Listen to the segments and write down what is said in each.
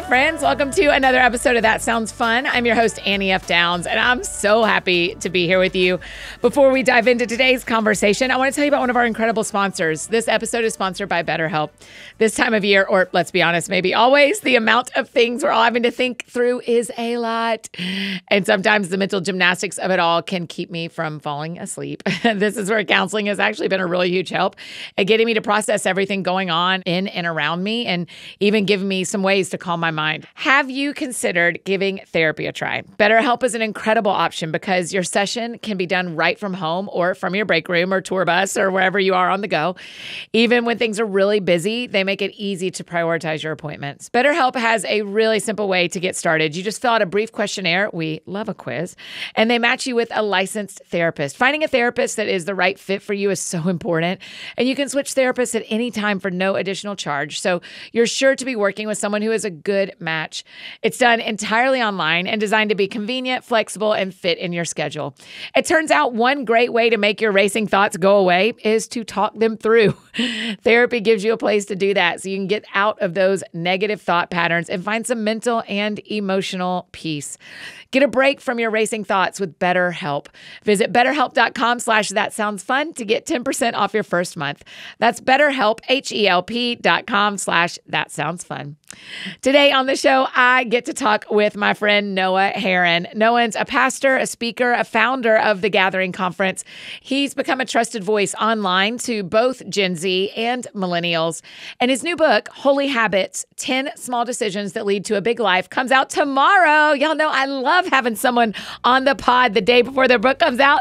Hi, friends. Welcome to another episode of That Sounds Fun. I'm your host, Annie F. Downs, and I'm so happy to be here with you. Before we dive into today's conversation, I want to tell you about one of our incredible sponsors. This episode is sponsored by BetterHelp. This time of year, or let's be honest, maybe always, the amount of things we're all having to think through is a lot. And sometimes the mental gymnastics of it all can keep me from falling asleep. This is where counseling has actually been a really huge help at getting me to process everything going on in and around me, and even giving me some ways to calm my mind. Have you considered giving therapy a try? BetterHelp is an incredible option because your session can be done right from home or from your break room or tour bus or wherever you are on the go. Even when things are really busy, they make it easy to prioritize your appointments. BetterHelp has a really simple way to get started. You just fill out a brief questionnaire. We love a quiz. And they match you with a licensed therapist. Finding a therapist that is the right fit for you is so important. And you can switch therapists at any time for no additional charge. So you're sure to be working with someone who is a good match. It's done entirely online and designed to be convenient, flexible, and fit in your schedule. It turns out one great way to make your racing thoughts go away is to talk them through. Therapy gives you a place to do that so you can get out of those negative thought patterns and find some mental and emotional peace. Get a break from your racing thoughts with BetterHelp. Visit betterhelp.com/thatsoundsfun to get 10% off your first month. That's BetterHelp, HELP.com/thatsoundsfun. Today on the show, I get to talk with my friend Noah Herrin. Noah's a pastor, a speaker, a founder of The Gathering Conference. He's become a trusted voice online to both Gen Z and millennials. And his new book, Holy Habits, 10 Small Decisions That Lead to a Big Life, comes out tomorrow. Y'all know I love having someone on the pod the day before their book comes out.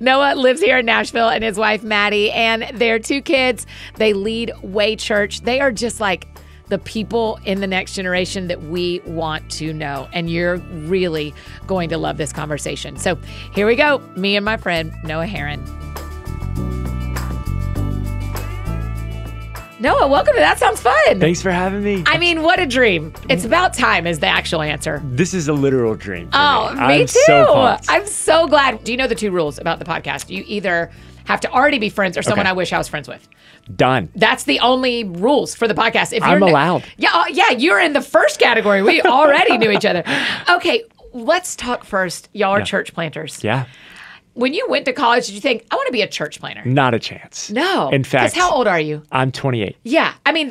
Noah lives here in Nashville, and his wife, Maddie, and their two kids, they lead Way Church. They are just like the people in the next generation that we want to know. And you're really going to love this conversation. So here we go, me and my friend, Noah Herrin. Noah, welcome to That Sounds Fun. Thanks for having me. I mean, what a dream. It's about time is the actual answer. This is a literal dream. Oh, me too. I'm so glad. Do you know the two rules about the podcast? You either have to already be friends or someone I wish I was friends with. Done. That's the only rules for the podcast. If you're allowed. Yeah, you're in the first category. We already knew each other. Okay, let's talk first. Y'all are church planters. Yeah. When you went to college, did you think, I want to be a church planter? Not a chance. No. In fact. Because how old are you? I'm 28. Yeah. I mean,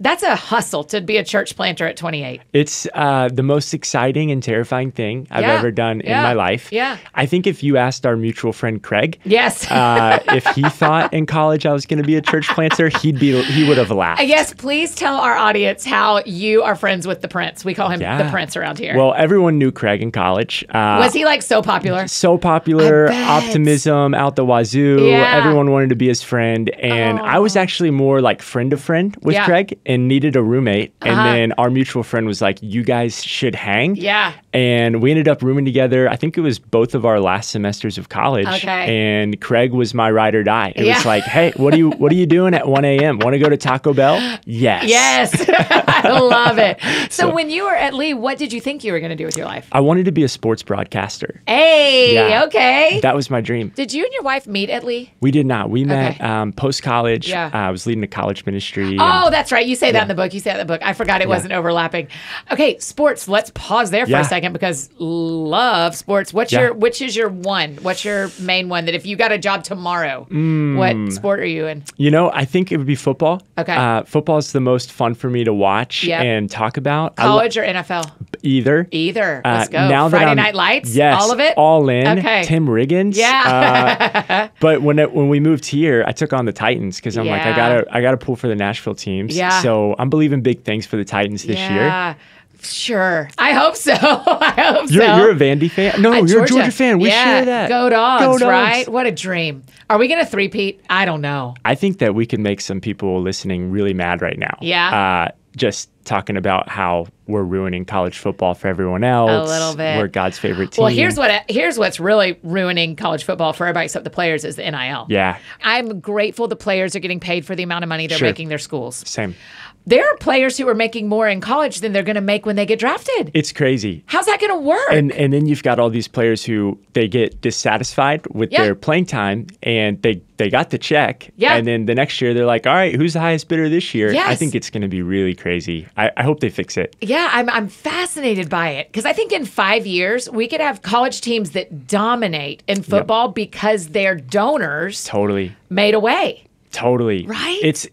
that's a hustle to be a church planter at 28. It's the most exciting and terrifying thing I've ever done in my life. Yeah. I think if you asked our mutual friend Craig, if he thought in college I was going to be a church planter, he would have laughed. Yes, please tell our audience how you are friends with the Prince. We call him the Prince around here. Well, everyone knew Craig in college. Was he like so popular? So popular, optimism out the wazoo. Yeah. Everyone wanted to be his friend, and I was actually more like friend of friend with Craig. And needed a roommate. And then our mutual friend was like, you guys should hang. Yeah. And we ended up rooming together. I think it was both of our last semesters of college. Okay. And Craig was my ride or die. It was like, hey, what are you doing at 1 a.m.? Want to go to Taco Bell? Yes. Yes. I love it. So when you were at Lee, what did you think you were going to do with your life? I wanted to be a sports broadcaster. Hey, okay. That was my dream. Did you and your wife meet at Lee? We did not. We met post-college. Yeah. I was leading a college ministry. Oh, that's right. You say that in the book. I forgot it wasn't overlapping. Okay, sports. Let's pause there for a second because love sports. What's your which is your one? What's your main one that if you got a job tomorrow, what sport are you in? You know, I think it would be football. Okay. Football is the most fun for me to watch and talk about. College or NFL? Either. Let's go. Now Friday Night Lights? Yes. All of it? All in. Okay. Tim Riggins. Yeah. But when we moved here, I took on the Titans because I'm like, I gotta pull for the Nashville teams. Yeah. So I'm believing big things for the Titans this year. Yeah. Sure. I hope so. You're a Vandy fan? No, you're a Georgia fan. We share that. Go Dogs, right? What a dream. Are we going to three-peat? I don't know. I think that we can make some people listening really mad right now. Yeah. Just talking about how we're ruining college football for everyone else. A little bit. We're God's favorite team. Well, here's what's really ruining college football for everybody except the players is the NIL. Yeah. I'm grateful the players are getting paid for the amount of money they're making their schools. Same. There are players who are making more in college than they're going to make when they get drafted. It's crazy. How's that going to work? And then you've got all these players who they get dissatisfied with their playing time, and they got the check. Yeah. And then the next year they're like, all right, who's the highest bidder this year? Yes. I think it's going to be really crazy. I hope they fix it. Yeah, I'm fascinated by it because I think in 5 years we could have college teams that dominate in football because their donors made a way. Totally. Right? It's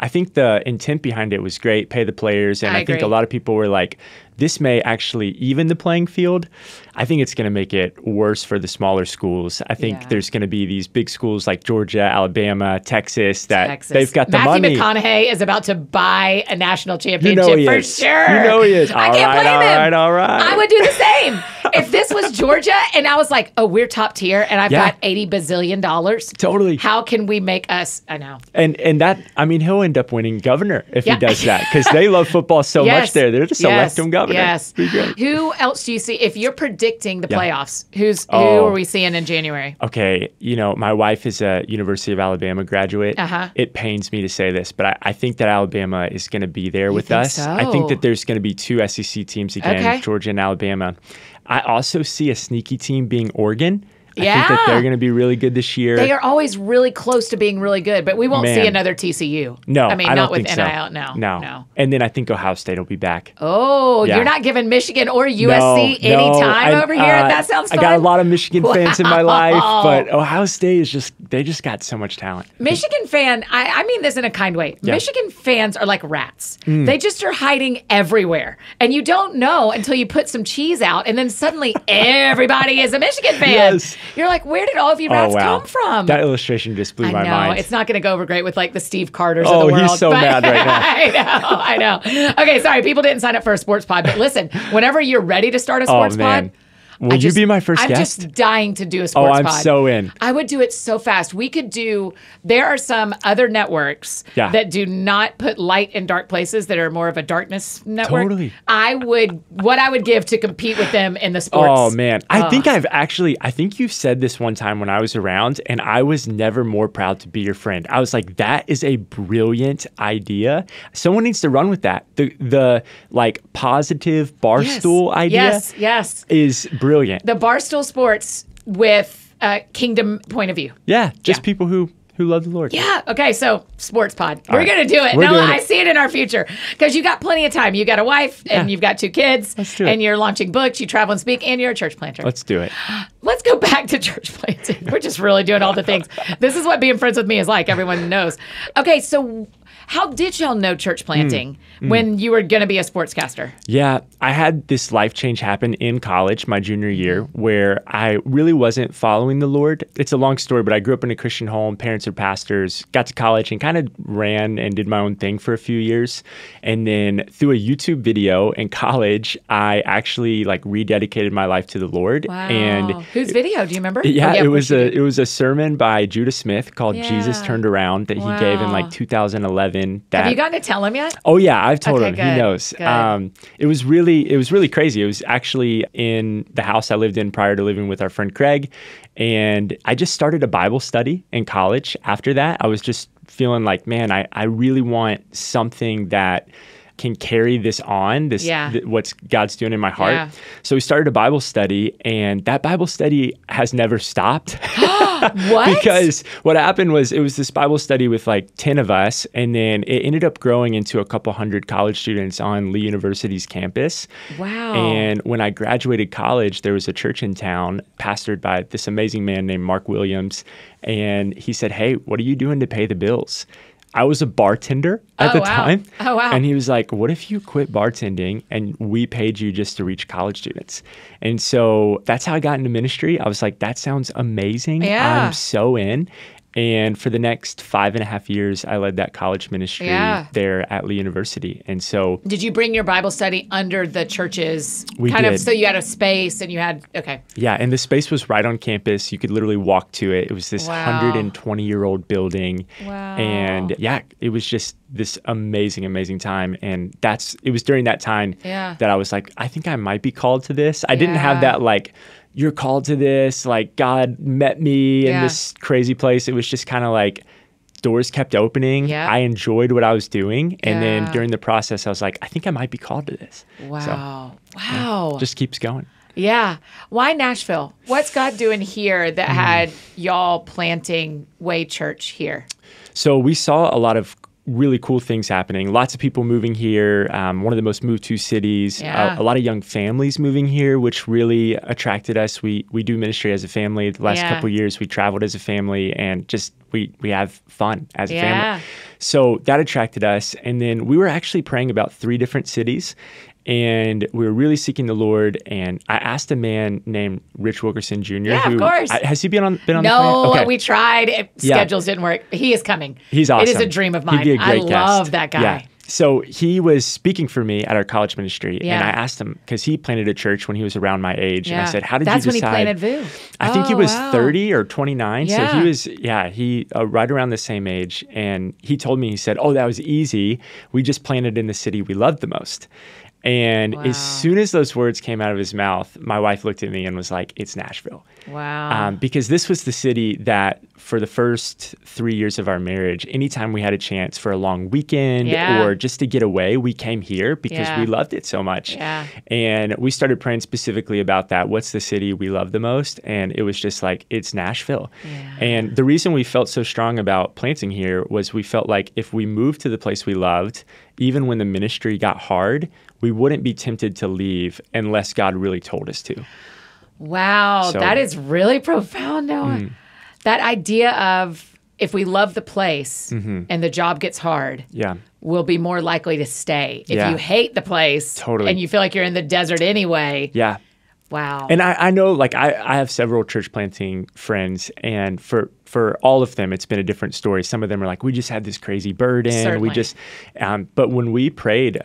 I think the intent behind it was great, pay the players, and I think a lot of people were like, this may actually even the playing field. I think it's going to make it worse for the smaller schools. I think there's going to be these big schools like Georgia, Alabama, Texas, they've got the money. Matthew McConaughey is about to buy a national championship for sure. You know he is. I can't blame him. All right. I would do the same. If this was Georgia and I was like, oh, we're top tier and I've got $80 bazillion. Totally. How can we make us, I know. And that, I mean, he'll end up winning governor if he does that because they love football so much there. They're just electing governor. Yes. Who else do you see? If you're predicting the playoffs, who are we seeing in January? Okay. You know, my wife is a University of Alabama graduate. Uh-huh. It pains me to say this, but I think that Alabama is going to be there with us. So? I think that there's going to be two SEC teams again, Georgia and Alabama. I also see a sneaky team being Oregon. I think that they're going to be really good this year. They are always really close to being really good, but we won't see another TCU. No, I mean, I don't not think with NIL. So. No. And then I think Ohio State will be back. Oh, you're not giving Michigan or USC any time over here? That sounds fun. I got a lot of Michigan fans in my life, but Ohio State is they just got so much talent. Michigan fan, I mean this in a kind way. Yeah. Michigan fans are like rats. Mm. They just are hiding everywhere. And you don't know until you put some cheese out, and then suddenly everybody is a Michigan fan. Yes. You're like, where did all of you rats come from? That illustration just blew my mind. It's not going to go over great with like the Steve Carters of the world. Oh, he's so mad right now. I know. Okay, sorry. People didn't sign up for a sports pod. But listen, whenever you're ready to start a sports pod. Will you be my first guest? I'm just dying to do a sports pod. Oh, I'm so in. I would do it so fast. We could do, there are some other networks that do not put light in dark places that are more of a darkness network. Totally. What I would give to compete with them in the sports. Oh, man. I think you've said this one time when I was around, and I was never more proud to be your friend. I was like, that is a brilliant idea. Someone needs to run with that. The like positive barstool idea. Yes. Is brilliant. Brilliant. The Barstool Sports with a kingdom point of view. Yeah, just people who love the Lord. Yeah. Okay, so sports pod. We're going to do it. No, I see it in our future because you got plenty of time. You got a wife and you've got two kids. Let's do it. And you're launching books, you travel and speak, and you're a church planter. Let's do it. Let's go back to church planting. We're just really doing all the things. This is what being friends with me is like. Everyone knows. Okay, so how did y'all know church planting when you were going to be a sportscaster? Yeah, I had this life change happen in college my junior year where I really wasn't following the Lord. It's a long story, but I grew up in a Christian home. Parents are pastors. Got to college and kind of ran and did my own thing for a few years. And then through a YouTube video in college, I actually like rededicated my life to the Lord. Wow. And whose video? Do you remember? Yeah, it was a sermon by Judah Smith called Jesus Turned Around that he gave in like 2011. Have you gotten to tell him yet? Oh yeah, I've told him. Good, he knows. It was really crazy. It was actually in the house I lived in prior to living with our friend Craig, and I just started a Bible study in college. After that, I was just feeling like, man, I really want something that can carry this on, what's God's doing in my heart. Yeah. So we started a Bible study, and that Bible study has never stopped. What? Because what happened was it was this Bible study with like 10 of us, and then it ended up growing into a couple hundred college students on Lee University's campus. Wow. And when I graduated college, there was a church in town pastored by this amazing man named Mark Williams, and he said, hey, what are you doing to pay the bills? I was a bartender at the time. Oh, wow. And he was like, what if you quit bartending and we paid you just to reach college students? And so that's how I got into ministry. I was like, that sounds amazing. Yeah. I'm so in. And for the next 5.5 years, I led that college ministry there at Lee University. And so, did you bring your Bible study under the churches? We kind did. Of, so you had a space and you had, okay. Yeah, and the space was right on campus. You could literally walk to it. It was this 120-year-old building. Wow. And yeah, it was just this amazing, amazing time. And it was during that time that I was like, I think I might be called to this. I didn't have that like, you're called to this, like God met me in this crazy place. It was just kind of like doors kept opening. Yep. I enjoyed what I was doing. And then during the process, I was like, I think I might be called to this. Wow. So, yeah, just keeps going. Yeah. Why Nashville? What's God doing here that had y'all planting Way Church here? So we saw a lot of really cool things happening. Lots of people moving here. One of the most moved to cities. Yeah. A lot of young families moving here, which really attracted us. We do ministry as a family. The last couple of years, we traveled as a family, and just we have fun as a family. So that attracted us. And then we were actually praying about 3 different cities, and we were really seeking the Lord. And I asked a man named Rich Wilkerson Jr. Yeah, who, of course. Has he been on the plan? No, okay. We tried. Schedules didn't work. He is coming. He's awesome. It is a dream of mine. He'd be a great guest. I love that guy. Yeah. So he was speaking for me at our college ministry, and I asked him, because he planted a church when he was around my age, and I said, how did you decide? That's when he planted Vue. I think he was 30 or 29, so he was, right around the same age, and he told me, he said, oh, that was easy. We just planted in the city we loved the most. And as soon as those words came out of his mouth, my wife looked at me and was like, it's Nashville. Wow. Because this was the city that for the first 3 years of our marriage, anytime we had a chance for a long weekend or just to get away, we came here because we loved it so much. Yeah. And we started praying specifically about that. What's the city we love the most? And it was just like, it's Nashville. Yeah. And the reason we felt so strong about planting here was we felt like if we moved to the place we loved, even when the ministry got hard, we wouldn't be tempted to leave unless God really told us to. Wow, so that is really profound, Noah. That idea of if we love the place and the job gets hard, we'll be more likely to stay. If you hate the place and you feel like you're in the desert anyway. Yeah. Wow. And I know, like, I have several church planting friends, and for all of them, it's been a different story. Some of them are like, we just had this crazy burden. Certainly. We just, but when we prayed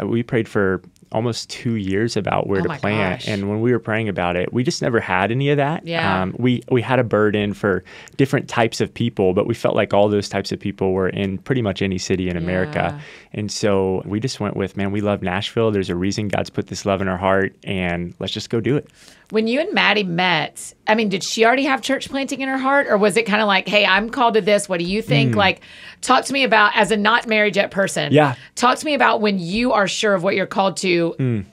for almost 2 years about where to plant. Gosh. And when we were praying about it, we just never had any of that. Yeah. We had a burden for different types of people, but we felt like all those types of people were in pretty much any city in America. And so we just went with, man, we love Nashville. There's a reason God's put this love in our heart, and let's just go do it. When you and Maddie met, I mean, did she already have church planting in her heart, or was it kind of like, hey, I'm called to this. What do you think? Like, talk to me about, as a not married yet person, talk to me about when you are sure of what you're called to,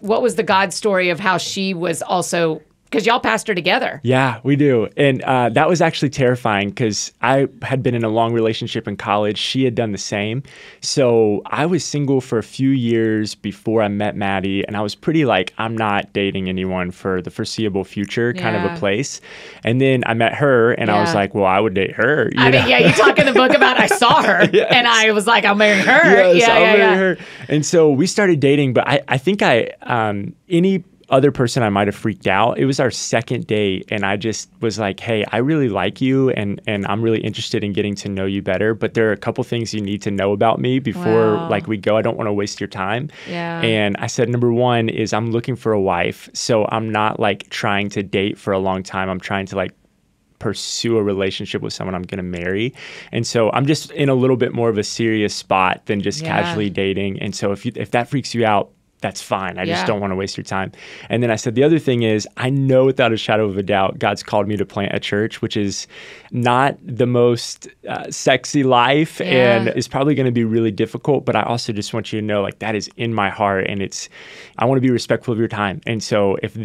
what was the God story of how she was also, because y'all pastor together. Yeah, we do. And that was actually terrifying because I had been in a long relationship in college. She had done the same. So I was single for a few years before I met Maddie. And I was pretty like, I'm not dating anyone for the foreseeable future kind of a place. And then I met her and I was like, well, I would date her. You know? I mean, yeah, you talk in the book about I saw her and I was like, I'll marry her. Yes, I'll marry her. And so we started dating. But I think any other person I might have freaked out. It was our second date, and I just was like, hey, I really like you, and I'm really interested in getting to know you better, but there are a couple things you need to know about me before like we go. I don't want to waste your time. Yeah. And I said, number one is I'm looking for a wife, so I'm not like trying to date for a long time. I'm trying to like pursue a relationship with someone I'm going to marry. And so I'm just in a little bit more of a serious spot than just casually dating. And so if that freaks you out, that's fine. I just don't want to waste your time. And then I said, the other thing is, I know without a shadow of a doubt, God's called me to plant a church, which is not the most sexy life and is probably going to be really difficult. But I also just want you to know, like, that is in my heart, and it's, I want to be respectful of your time. And so if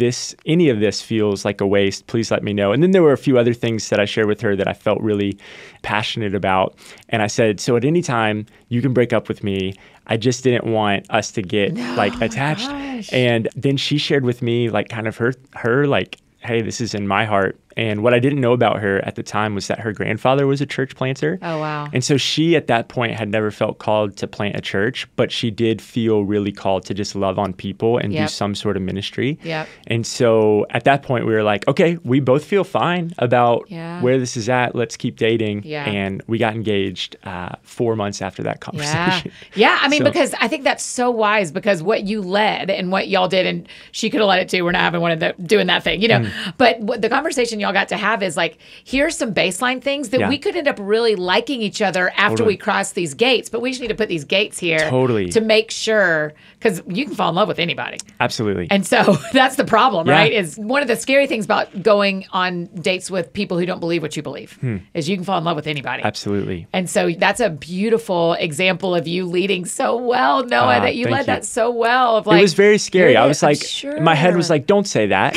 any of this feels like a waste, please let me know. And then there were a few other things that I shared with her that I felt really passionate about. And I said, so at any time you can break up with me. I just didn't want us to get like attached. Gosh. And then she shared with me like kind of her like, hey, this is in my heart. And what I didn't know about her at the time was that her grandfather was a church planter. Oh, wow. And so she at that point had never felt called to plant a church, but she did feel really called to just love on people and do some sort of ministry. Yep. And so at that point we were like, okay, we both feel fine about where this is at. Let's keep dating. Yeah. And we got engaged 4 months after that conversation. Yeah. I mean, because I think that's so wise, because what you led and what y'all did, and she could have led it too. We're not having one of the doing that thing, you know, but the conversation y'all got to have is like, here's some baseline things that we could end up really liking each other after we cross these gates, but we just need to put these gates here to make sure, because you can fall in love with anybody. Absolutely. And so that's the problem, right? Is one of the scary things about going on dates with people who don't believe what you believe is you can fall in love with anybody. Absolutely. And so that's a beautiful example of you leading so well, Noah, that you led that so well. Of like, it was very scary. I was like, my head was like, don't say that.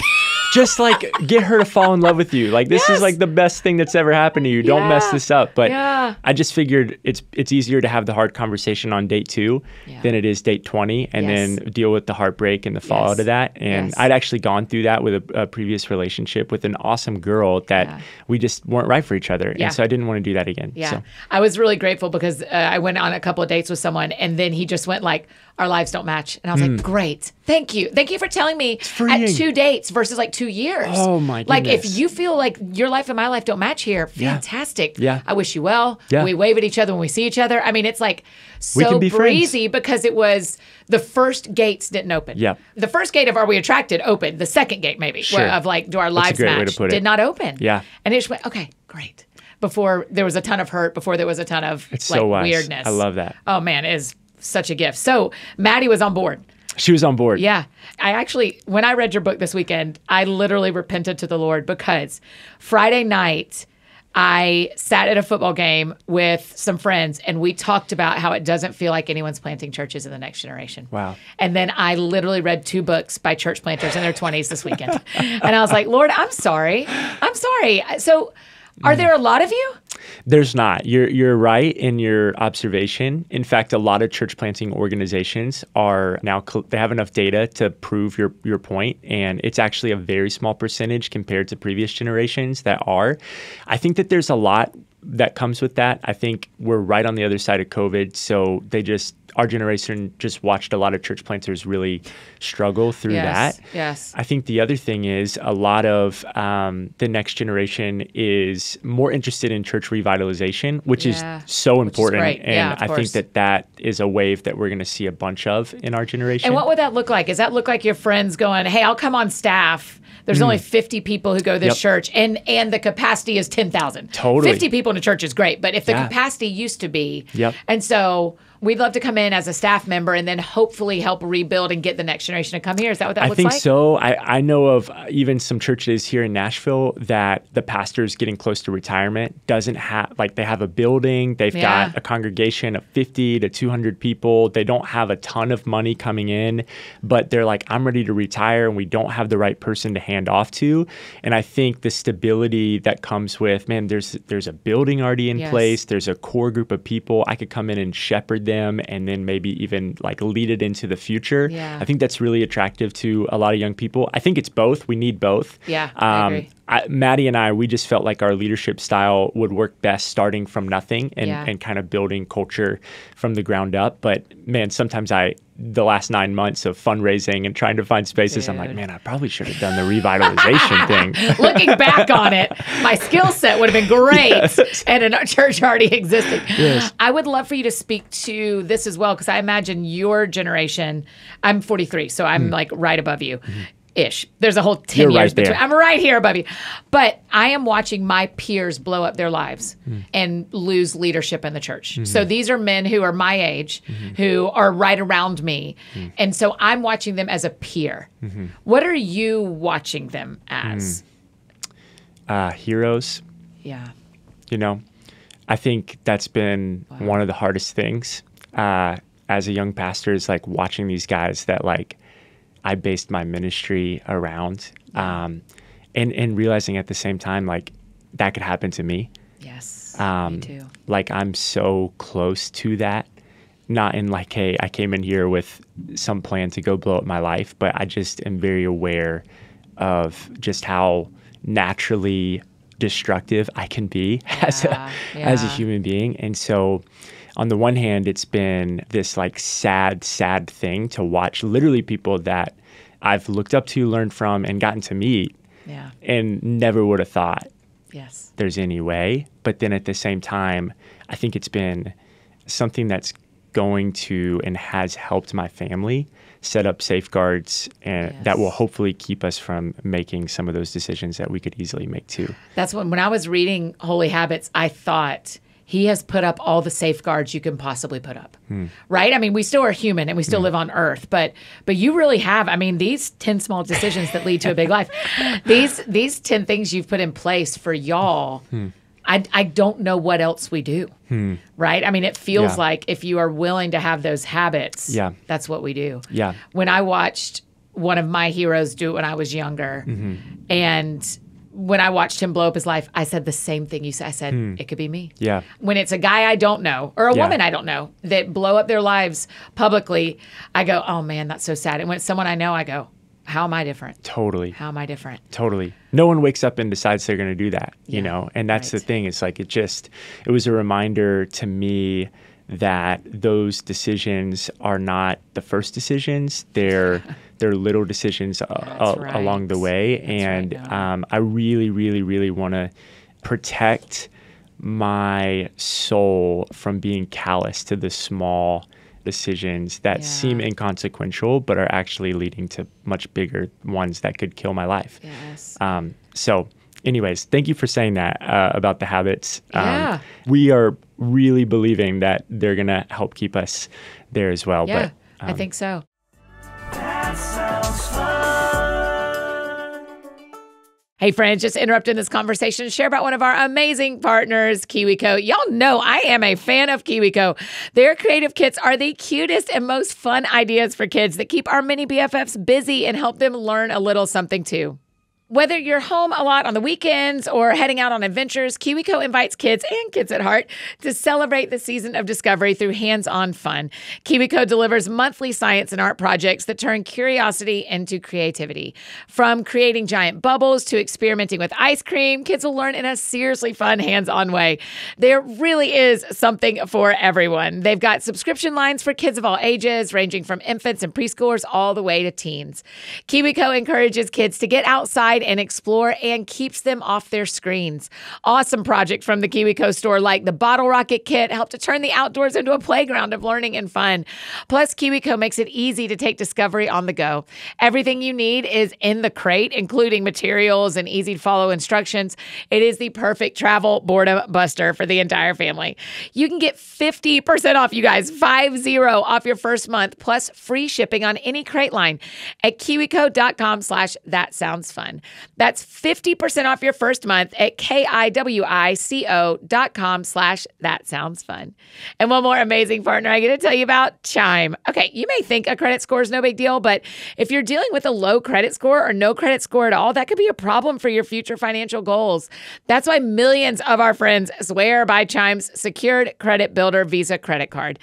Just like get her to fall in love with you. Like this is like the best thing that's ever happened to you. Don't mess this up. But I just figured it's easier to have the hard conversation on date 2 than it is date 20 and then deal with the heartbreak and the fallout of that. And I'd actually gone through that with a previous relationship with an awesome girl that we just weren't right for each other. And so I didn't want to do that again. Yeah. So. I was really grateful because I went on a couple of dates with someone and then he just went like, our lives don't match. And I was like, great. Thank you. Thank you for telling me at 2 dates versus like 2 years. Oh my goodness. Like if you feel like your life and my life don't match here, fantastic. Yeah. I wish you well. Yeah. We wave at each other when we see each other. I mean, it's like so breezy because it was the first gates didn't open. Yeah. The first gate of are we attracted opened. The second gate maybe of like do our lives match did not open. Yeah. And it just went, okay, great. Before there was a ton of hurt, before there was a ton of like weirdness. I love that. Oh man, it is such a gift. So Maddie was on board. She was on board. Yeah. I actually, when I read your book this weekend, I literally repented to the Lord because Friday night I sat at a football game with some friends and we talked about how it doesn't feel like anyone's planting churches in the next generation. Wow. And then I literally read 2 books by church planters in their 20s this weekend. And I was like, Lord, I'm sorry. I'm sorry. So are there a lot of you? There's not. You're right in your observation. In fact, a lot of church planting organizations are now, they have enough data to prove your point. And it's actually a very small percentage compared to previous generations that are. I think that there's a lot that comes with that. I think we're right on the other side of COVID. So they just, our generation just watched a lot of church planters really struggle through that. Yes. I think the other thing is a lot of the next generation is more interested in church revitalization, which is so important. Which is great. And I think that is a wave that we're going to see a bunch of in our generation. And what would that look like? Does that look like your friends going, hey, I'll come on staff? There's only 50 people who go to this church, and the capacity is 10,000. Totally. 50 people in a church is great, but if the capacity used to be, and so we'd love to come in as a staff member and then hopefully help rebuild and get the next generation to come here. Is that what that looks like? I think so. I know of even some churches here in Nashville that the pastor's getting close to retirement, doesn't have, like they have a building, they've got a congregation of 50 to 200 people. They don't have a ton of money coming in, but they're like, I'm ready to retire and we don't have the right person to hand off to. And I think the stability that comes with, man, there's a building already in place. There's a core group of people. I could come in and shepherd them and then maybe even like lead it into the future. Yeah. I think that's really attractive to a lot of young people. I think it's both. We need both. Yeah, I agree. Maddie and I, we just felt like our leadership style would work best starting from nothing and kind of building culture from the ground up. But man, sometimes the last 9 months of fundraising and trying to find spaces, I'm like, man, I probably should have done the revitalization thing. Looking back on it, my skill set would have been great and a church already existed. Yes. I would love for you to speak to this as well, because I imagine your generation, I'm 43, so I'm like right above you. Mm-hmm. Ish. There's a whole 10 years between. I'm right here above you. But I am watching my peers blow up their lives and lose leadership in the church. Mm-hmm. So these are men who are my age, who are right around me. Mm-hmm. And so I'm watching them as a peer. Mm-hmm. What are you watching them as? Heroes. Yeah. You know, I think that's been one of the hardest things as a young pastor is like watching these guys that like, I based my ministry around, and realizing at the same time, like that could happen to me. Yes, me too. Like I'm so close to that, not in like, hey, I came in here with some plan to go blow up my life, but I just am very aware of just how naturally destructive I can be as a human being. And so on the one hand, it's been this like sad thing to watch literally people that I've looked up to, learned from, and gotten to meet and never would have thought there's any way. But then at the same time, I think it's been something that's going to and has helped my family set up safeguards and that will hopefully keep us from making some of those decisions that we could easily make too. That's when I was reading Holy Habits, I thought, He has put up all the safeguards you can possibly put up, right? I mean, we still are human and we still live on earth, but you really have, I mean, these 10 small decisions that lead to a big life, these 10 things you've put in place for y'all, I don't know what else we do, right? I mean, it feels like if you are willing to have those habits, that's what we do. Yeah. When I watched one of my heroes do it when I was younger. Mm-hmm. And when I watched him blow up his life, I said the same thing you said. I said, it could be me. Yeah. When it's a guy I don't know or a woman I don't know that blow up their lives publicly, I go, oh man, that's so sad. And when it's someone I know, I go, how am I different? Totally. How am I different? Totally. No one wakes up and decides they're going to do that, you know? And that's the thing. It's like, it was a reminder to me that those decisions are not the first decisions. They're little decisions along the way. I really, really, really want to protect my soul from being callous to the small decisions that seem inconsequential, but are actually leading to much bigger ones that could kill my life. Yes. So anyways, thank you for saying that about the habits. We are really believing that they're going to help keep us there as well. Yeah, but, I think so. That sounds fun. Hey friends, just interrupting this conversation to share about one of our amazing partners, KiwiCo. Y'all know I am a fan of KiwiCo. Their creative kits are the cutest and most fun ideas for kids that keep our mini BFFs busy and help them learn a little something too. Whether you're home a lot on the weekends or heading out on adventures, KiwiCo invites kids and kids at heart to celebrate the season of discovery through hands-on fun. KiwiCo delivers monthly science and art projects that turn curiosity into creativity. From creating giant bubbles to experimenting with ice cream, kids will learn in a seriously fun, hands-on way. There really is something for everyone. They've got subscription lines for kids of all ages, ranging from infants and preschoolers all the way to teens. KiwiCo encourages kids to get outside and explore and keeps them off their screens. Awesome project from the KiwiCo store like the Bottle Rocket Kit helped to turn the outdoors into a playground of learning and fun. Plus, KiwiCo makes it easy to take discovery on the go. Everything you need is in the crate, including materials and easy-to-follow instructions. It is the perfect travel boredom buster for the entire family. You can get 50% off, you guys, 50% off your first month, plus free shipping on any crate line at KiwiCo.com/thatsoundsfun. That's 50% off your first month at KiwiCo.com/thatsoundsfun. And one more amazing partner I get to tell you about, Chime. Okay, you may think a credit score is no big deal, but if you're dealing with a low credit score or no credit score at all, that could be a problem for your future financial goals. That's why millions of our friends swear by Chime's Secured Credit Builder Visa credit card.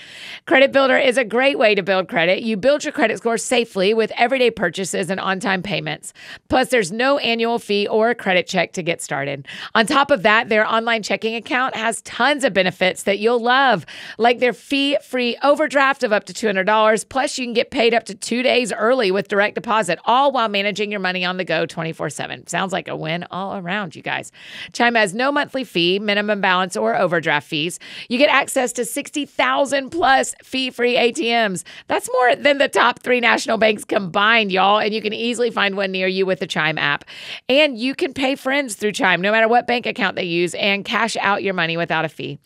Credit Builder is a great way to build credit. You build your credit score safely with everyday purchases and on-time payments. Plus, there's no annual fee or credit check to get started. On top of that, their online checking account has tons of benefits that you'll love, like their fee-free overdraft of up to $200. Plus, you can get paid up to 2 days early with direct deposit, all while managing your money on the go 24/7. Sounds like a win all around, you guys. Chime has no monthly fee, minimum balance, or overdraft fees. You get access to 60,000 plus fee-free ATMs. That's more than the top three national banks combined, y'all, and you can easily find one near you with the Chime app. And you can pay friends through Chime, no matter what bank account they use, and cash out your money without a fee.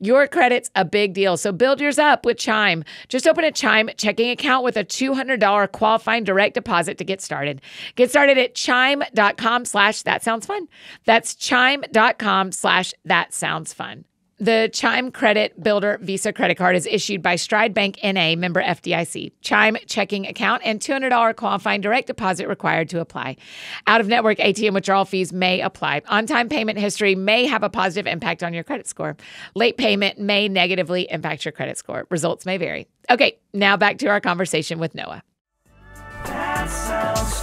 Your credit's a big deal, so build yours up with Chime. Just open a Chime checking account with a $200 qualifying direct deposit to get started. Get started at chime.com/thatsoundsfun. That's chime.com/thatsoundsfun. The Chime Credit Builder Visa credit card is issued by Stride Bank N.A., member FDIC. Chime checking account and $200 qualifying direct deposit required to apply. Out-of-network ATM withdrawal fees may apply. On-time payment history may have a positive impact on your credit score. Late payment may negatively impact your credit score. Results may vary. Okay, now back to our conversation with Noah. That sounds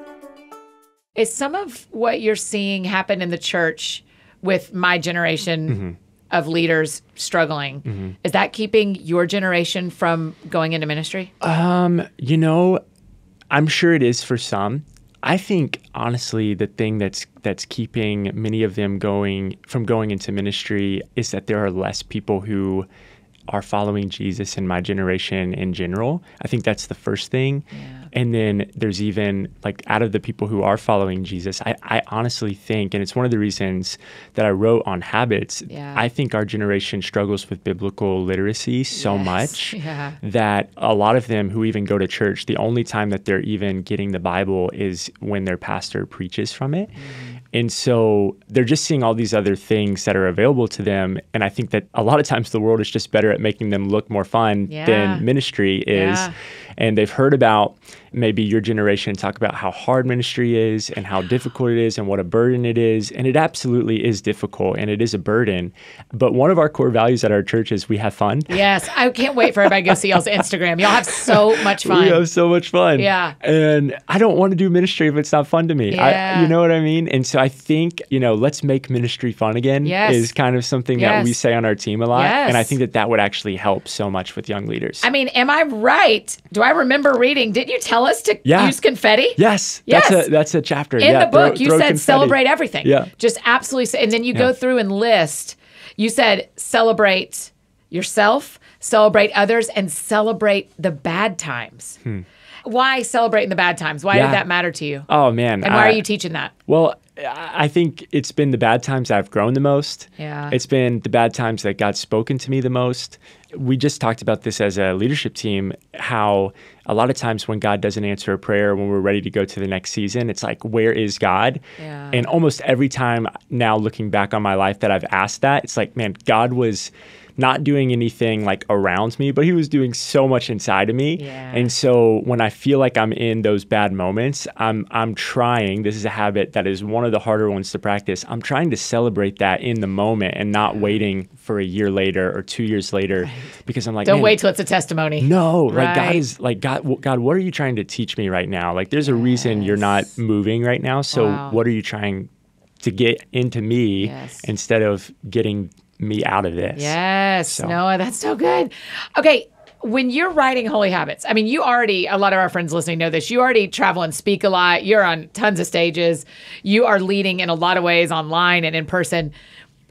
fun. Is some of what you're seeing happen in the church with my generation of leaders struggling, is that keeping your generation from going into ministry? You know, I'm sure it is for some. I think honestly, the thing that's keeping many of them from going into ministry is that there are less people who are following Jesus in my generation in general. I think that's the first thing. Yeah. And then there's even, like, out of the people who are following Jesus, I honestly think, and it's one of the reasons that I wrote on habits, I think our generation struggles with biblical literacy so much that a lot of them who even go to church, the only time that they're even getting the Bible is when their pastor preaches from it. And so they're just seeing all these other things that are available to them. And I think that a lot of times the world is just better at making them look more fun than ministry is. and they've heard about maybe your generation talk about how hard ministry is and how difficult it is and what a burden it is. And it absolutely is difficult and it is a burden. But one of our core values at our church is we have fun. Yes. I can't wait for everybody to go see y'all's Instagram. Y'all have so much fun. We have so much fun. Yeah. And I don't want to do ministry if it's not fun to me. Yeah. You know what I mean? And so I think, you know, let's make ministry fun again is kind of something that we say on our team a lot. Yes. And I think that that would actually help so much with young leaders. I mean, am I right? Do I remember reading? Didn't you tell us to use confetti? Yes. That's a chapter. In the book, you said confetti. Celebrate everything. Yeah. Just absolutely. And then you go through and list. You said celebrate yourself, celebrate others, and celebrate the bad times. Why celebrating the bad times? Why did that matter to you? Oh, man. And why are you teaching that? Well, I think it's been the bad times I've grown the most. Yeah. It's been the bad times that God's spoken to me the most. We just talked about this as a leadership team, how a lot of times when God doesn't answer a prayer, when we're ready to go to the next season, it's like, where is God? Yeah. And almost every time now looking back on my life that I've asked that, it's like, man, God was not doing anything like around me, but he was doing so much inside of me. Yeah. And so when I feel like I'm in those bad moments, I'm trying, this is a habit that is one of the harder ones to practice. I'm trying to celebrate that in the moment and not waiting for a year later or 2 years later, because I'm like, don't wait till it's a testimony. No, like God is like, God, what are you trying to teach me right now? Like there's a reason you're not moving right now. So what are you trying to get into me instead of getting me out of this? Yes. So. Noah, that's so good. Okay. When you're writing Holy Habits, I mean, you already, a lot of our friends listening know this, you already travel and speak a lot. You're on tons of stages. You are leading in a lot of ways online and in person.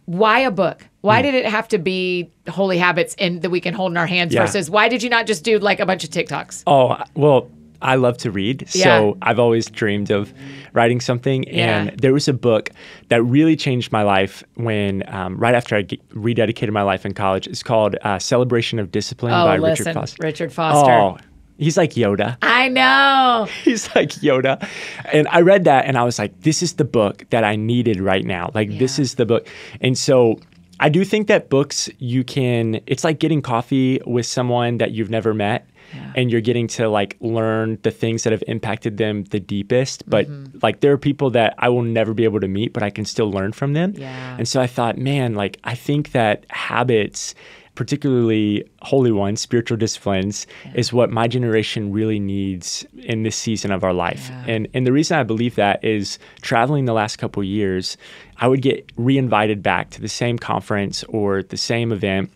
Why a book? Why did it have to be Holy Habits and that we can hold in our hands versus why did you not just do like a bunch of TikToks? Oh, well, I love to read. So I've always dreamed of writing something. And there was a book that really changed my life when, right after I rededicated my life in college. It's called Celebration of Discipline by Richard Foster. Richard Foster. Oh, he's like Yoda. I know. He's like Yoda. And I read that and I was like, this is the book that I needed right now. Like, this is the book. And so I do think that books, you can, it's like getting coffee with someone that you've never met. Yeah. And you're getting to like learn the things that have impacted them the deepest. But like there are people that I will never be able to meet, but I can still learn from them. Yeah. And so I thought, man, like I think that habits, particularly holy ones, spiritual disciplines, is what my generation really needs in this season of our life. Yeah. And the reason I believe that is traveling the last couple of years, I would get reinvited back to the same conference or the same event.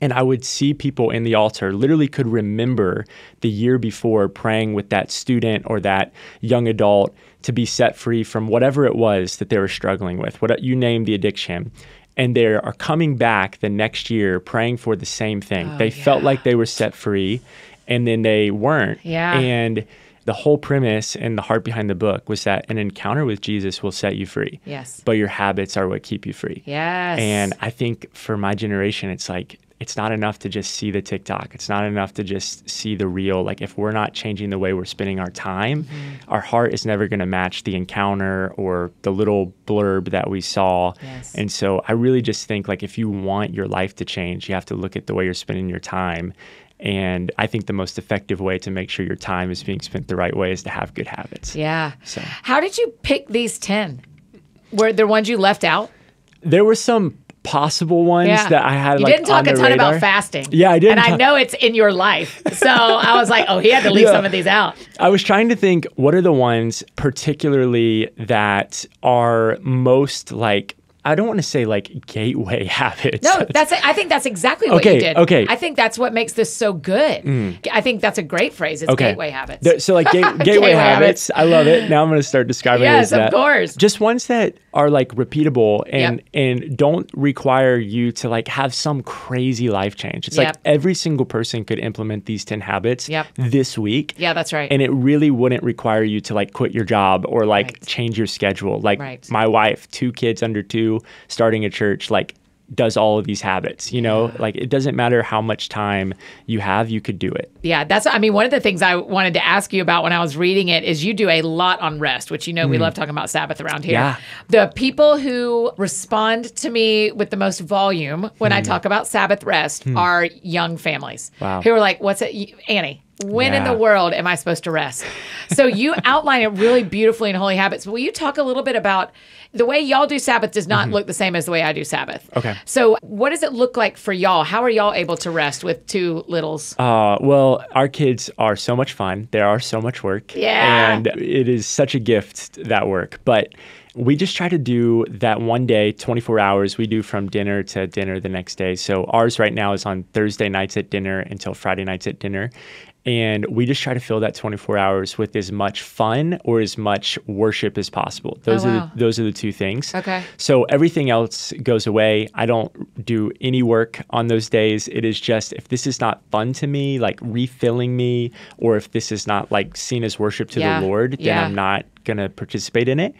And I would see people in the altar, literally could remember the year before praying with that student or that young adult to be set free from whatever it was that they were struggling with, what you name the addiction. And they are coming back the next year praying for the same thing. They felt like they were set free and then they weren't. Yeah. And the whole premise and the heart behind the book was that an encounter with Jesus will set you free. Yes. But your habits are what keep you free. Yes. And I think for my generation, it's like, it's not enough to just see the TikTok. It's not enough to just see the reel. Like if we're not changing the way we're spending our time, our heart is never going to match the encounter or the little blurb that we saw. Yes. And so I really just think like if you want your life to change, you have to look at the way you're spending your time. And I think the most effective way to make sure your time is being spent the right way is to have good habits. Yeah. So how did you pick these 10? Were there ones you left out? There were some possible ones that I had. You like, didn't talk a ton about fasting. Yeah, I did. And I know it's in your life. So I was like, oh, he had to leave some of these out. I was trying to think, what are the ones particularly that are most like, I don't want to say like gateway habits. No, that's it. I think that's exactly what you did. Okay. I think that's what makes this so good. I think that's a great phrase. It's gateway habits. Gateway habits. I love it. Now I'm going to start describing it as that. Yes, of course. Just ones that are like repeatable and don't require you to like have some crazy life change. It's like every single person could implement these 10 habits this week. Yeah, that's right. And it really wouldn't require you to like quit your job or like change your schedule. Like my wife, 2 kids under 2, starting a church, like does all of these habits, you know, like it doesn't matter how much time you have, you could do it. Yeah. That's, I mean, one of the things I wanted to ask you about when I was reading it is you do a lot on rest, which, you know, we love talking about Sabbath around here. Yeah. The people who respond to me with the most volume when I talk about Sabbath rest are young families who are like, what's it, Annie? When in the world am I supposed to rest? So you outline it really beautifully in Holy Habits. Will you talk a little bit about the way y'all do Sabbath does not look the same as the way I do Sabbath. Okay. So what does it look like for y'all? How are y'all able to rest with two littles? Well, our kids are so much fun. They are so much work. Yeah. And it is such a gift, that work. But we just try to do that one day, 24 hours. We do from dinner to dinner the next day. So ours right now is on Thursday nights at dinner until Friday nights at dinner. And we just try to fill that 24 hours with as much fun or as much worship as possible. Those are the two things. Okay. So everything else goes away. I don't do any work on those days. It is just, if this is not fun to me, like refilling me, or if this is not like seen as worship to the Lord, then I'm not going to participate in it.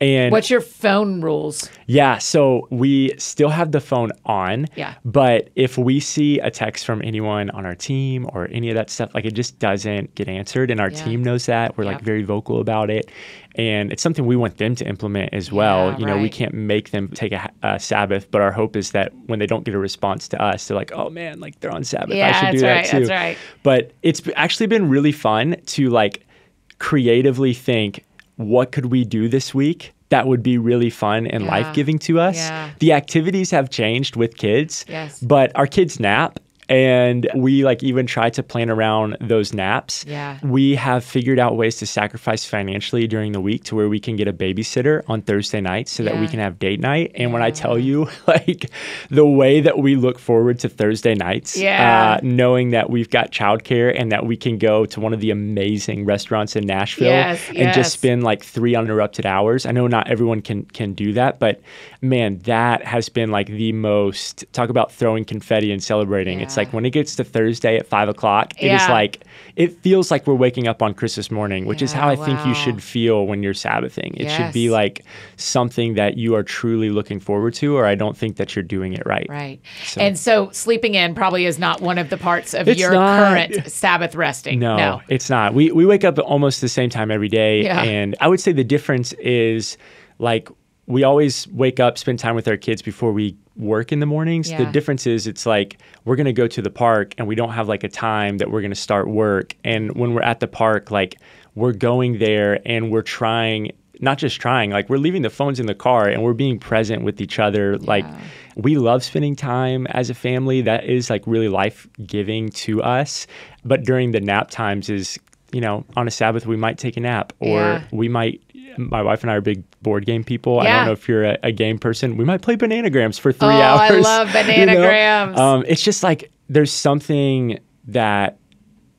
And what's your phone rules? Yeah, so we still have the phone on, but if we see a text from anyone on our team or any of that stuff, like it just doesn't get answered, and our team knows that. We're like very vocal about it, and it's something we want them to implement as well. You know, we can't make them take a Sabbath, but our hope is that when they don't get a response to us, they're like, oh man, like they're on Sabbath. Yeah, I should do that too. That's right. But it's actually been really fun to like creatively think, what could we do this week that would be really fun and life-giving to us? Yeah. The activities have changed with kids, but our kids nap, and we like even try to plan around those naps. Yeah. We have figured out ways to sacrifice financially during the week to where we can get a babysitter on Thursday nights so that we can have date night. And when I tell you, like, the way that we look forward to Thursday nights, knowing that we've got childcare and that we can go to one of the amazing restaurants in Nashville and just spend like 3 uninterrupted hours. I know not everyone can do that, but man, that has been like the most, talk about throwing confetti and celebrating. It's like when it gets to Thursday at 5 o'clock, it is like, it feels like we're waking up on Christmas morning, which is how I think you should feel when you're Sabbathing. It should be like something that you are truly looking forward to, or I don't think that you're doing it right. Right. So, and so sleeping in probably is not one of the parts of your current Sabbath resting. No, it's not. We wake up at almost the same time every day. Yeah. And I would say the difference is like, we always wake up, spend time with our kids before we work in the mornings. The difference is it's like we're going to go to the park and we don't have like a time that we're going to start work. And when we're at the park, like we're going there and we're trying, not just trying, like we're leaving the phones in the car and we're being present with each other. Like we love spending time as a family. That is like really life-giving to us. But during the nap times is, you know, on a Sabbath, we might take a nap or we might. My wife and I are big board game people. Yeah. I don't know if you're a game person. We might play Bananagrams for 3 hours. Oh, I love Bananagrams. You know? It's just like there's something that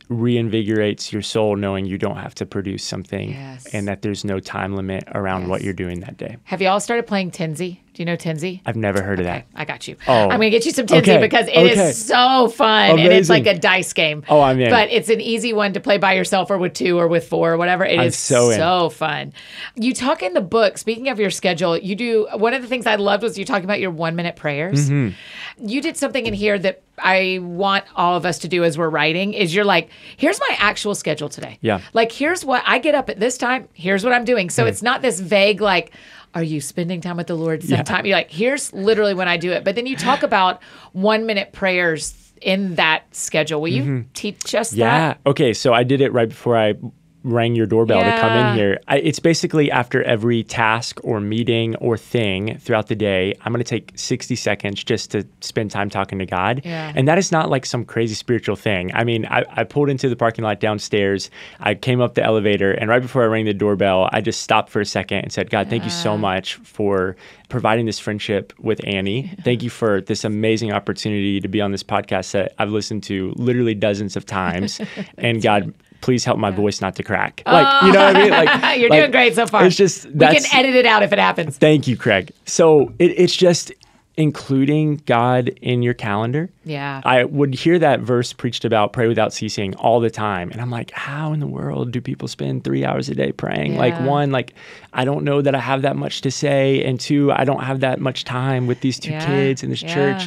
reinvigorates your soul knowing you don't have to produce something and that there's no time limit around what you're doing that day. Have you all started playing Tenzi? Do you know Tenzi? I've never heard of that. I got you. Oh. I'm going to get you some Tenzi because it is so fun. Amazing. And it's like a dice game. Oh, I'm in. But it's an easy one to play by yourself or with 2 or with 4 or whatever. It is so fun. You talk in the book, speaking of your schedule, you do, one of the things I loved was you talking about your 1-minute prayers. Mm-hmm. You did something in here that I want all of us to do as we're writing is you're like, here's my actual schedule today. Yeah. Like, here's what I get up at this time. Here's what I'm doing. So it's not this vague, like, are you spending time with the Lord sometime? You're like, here's literally when I do it. But then you talk about 1-minute prayers in that schedule. Will you teach us that? Yeah. Okay. So I did it right before I rang your doorbell to come in here. It's basically after every task or meeting or thing throughout the day, I'm going to take 60 seconds just to spend time talking to God. Yeah. And that is not like some crazy spiritual thing. I mean, I pulled into the parking lot downstairs, I came up the elevator, and right before I rang the doorbell, I just stopped for a second and said, God, thank you so much for providing this friendship with Annie. Thank you for this amazing opportunity to be on this podcast that I've listened to literally dozens of times. And God, please help my voice not to crack. Like, you know what I mean? Like, you're doing great so far. It's just, we can edit it out if it happens. Thank you, Craig. So it's just including God in your calendar. Yeah. I would hear that verse preached about pray without ceasing all the time. And I'm like, how in the world do people spend 3 hours a day praying? Yeah. Like, one, like, I don't know that I have that much to say. And 2, I don't have that much time with these 2 kids in this church.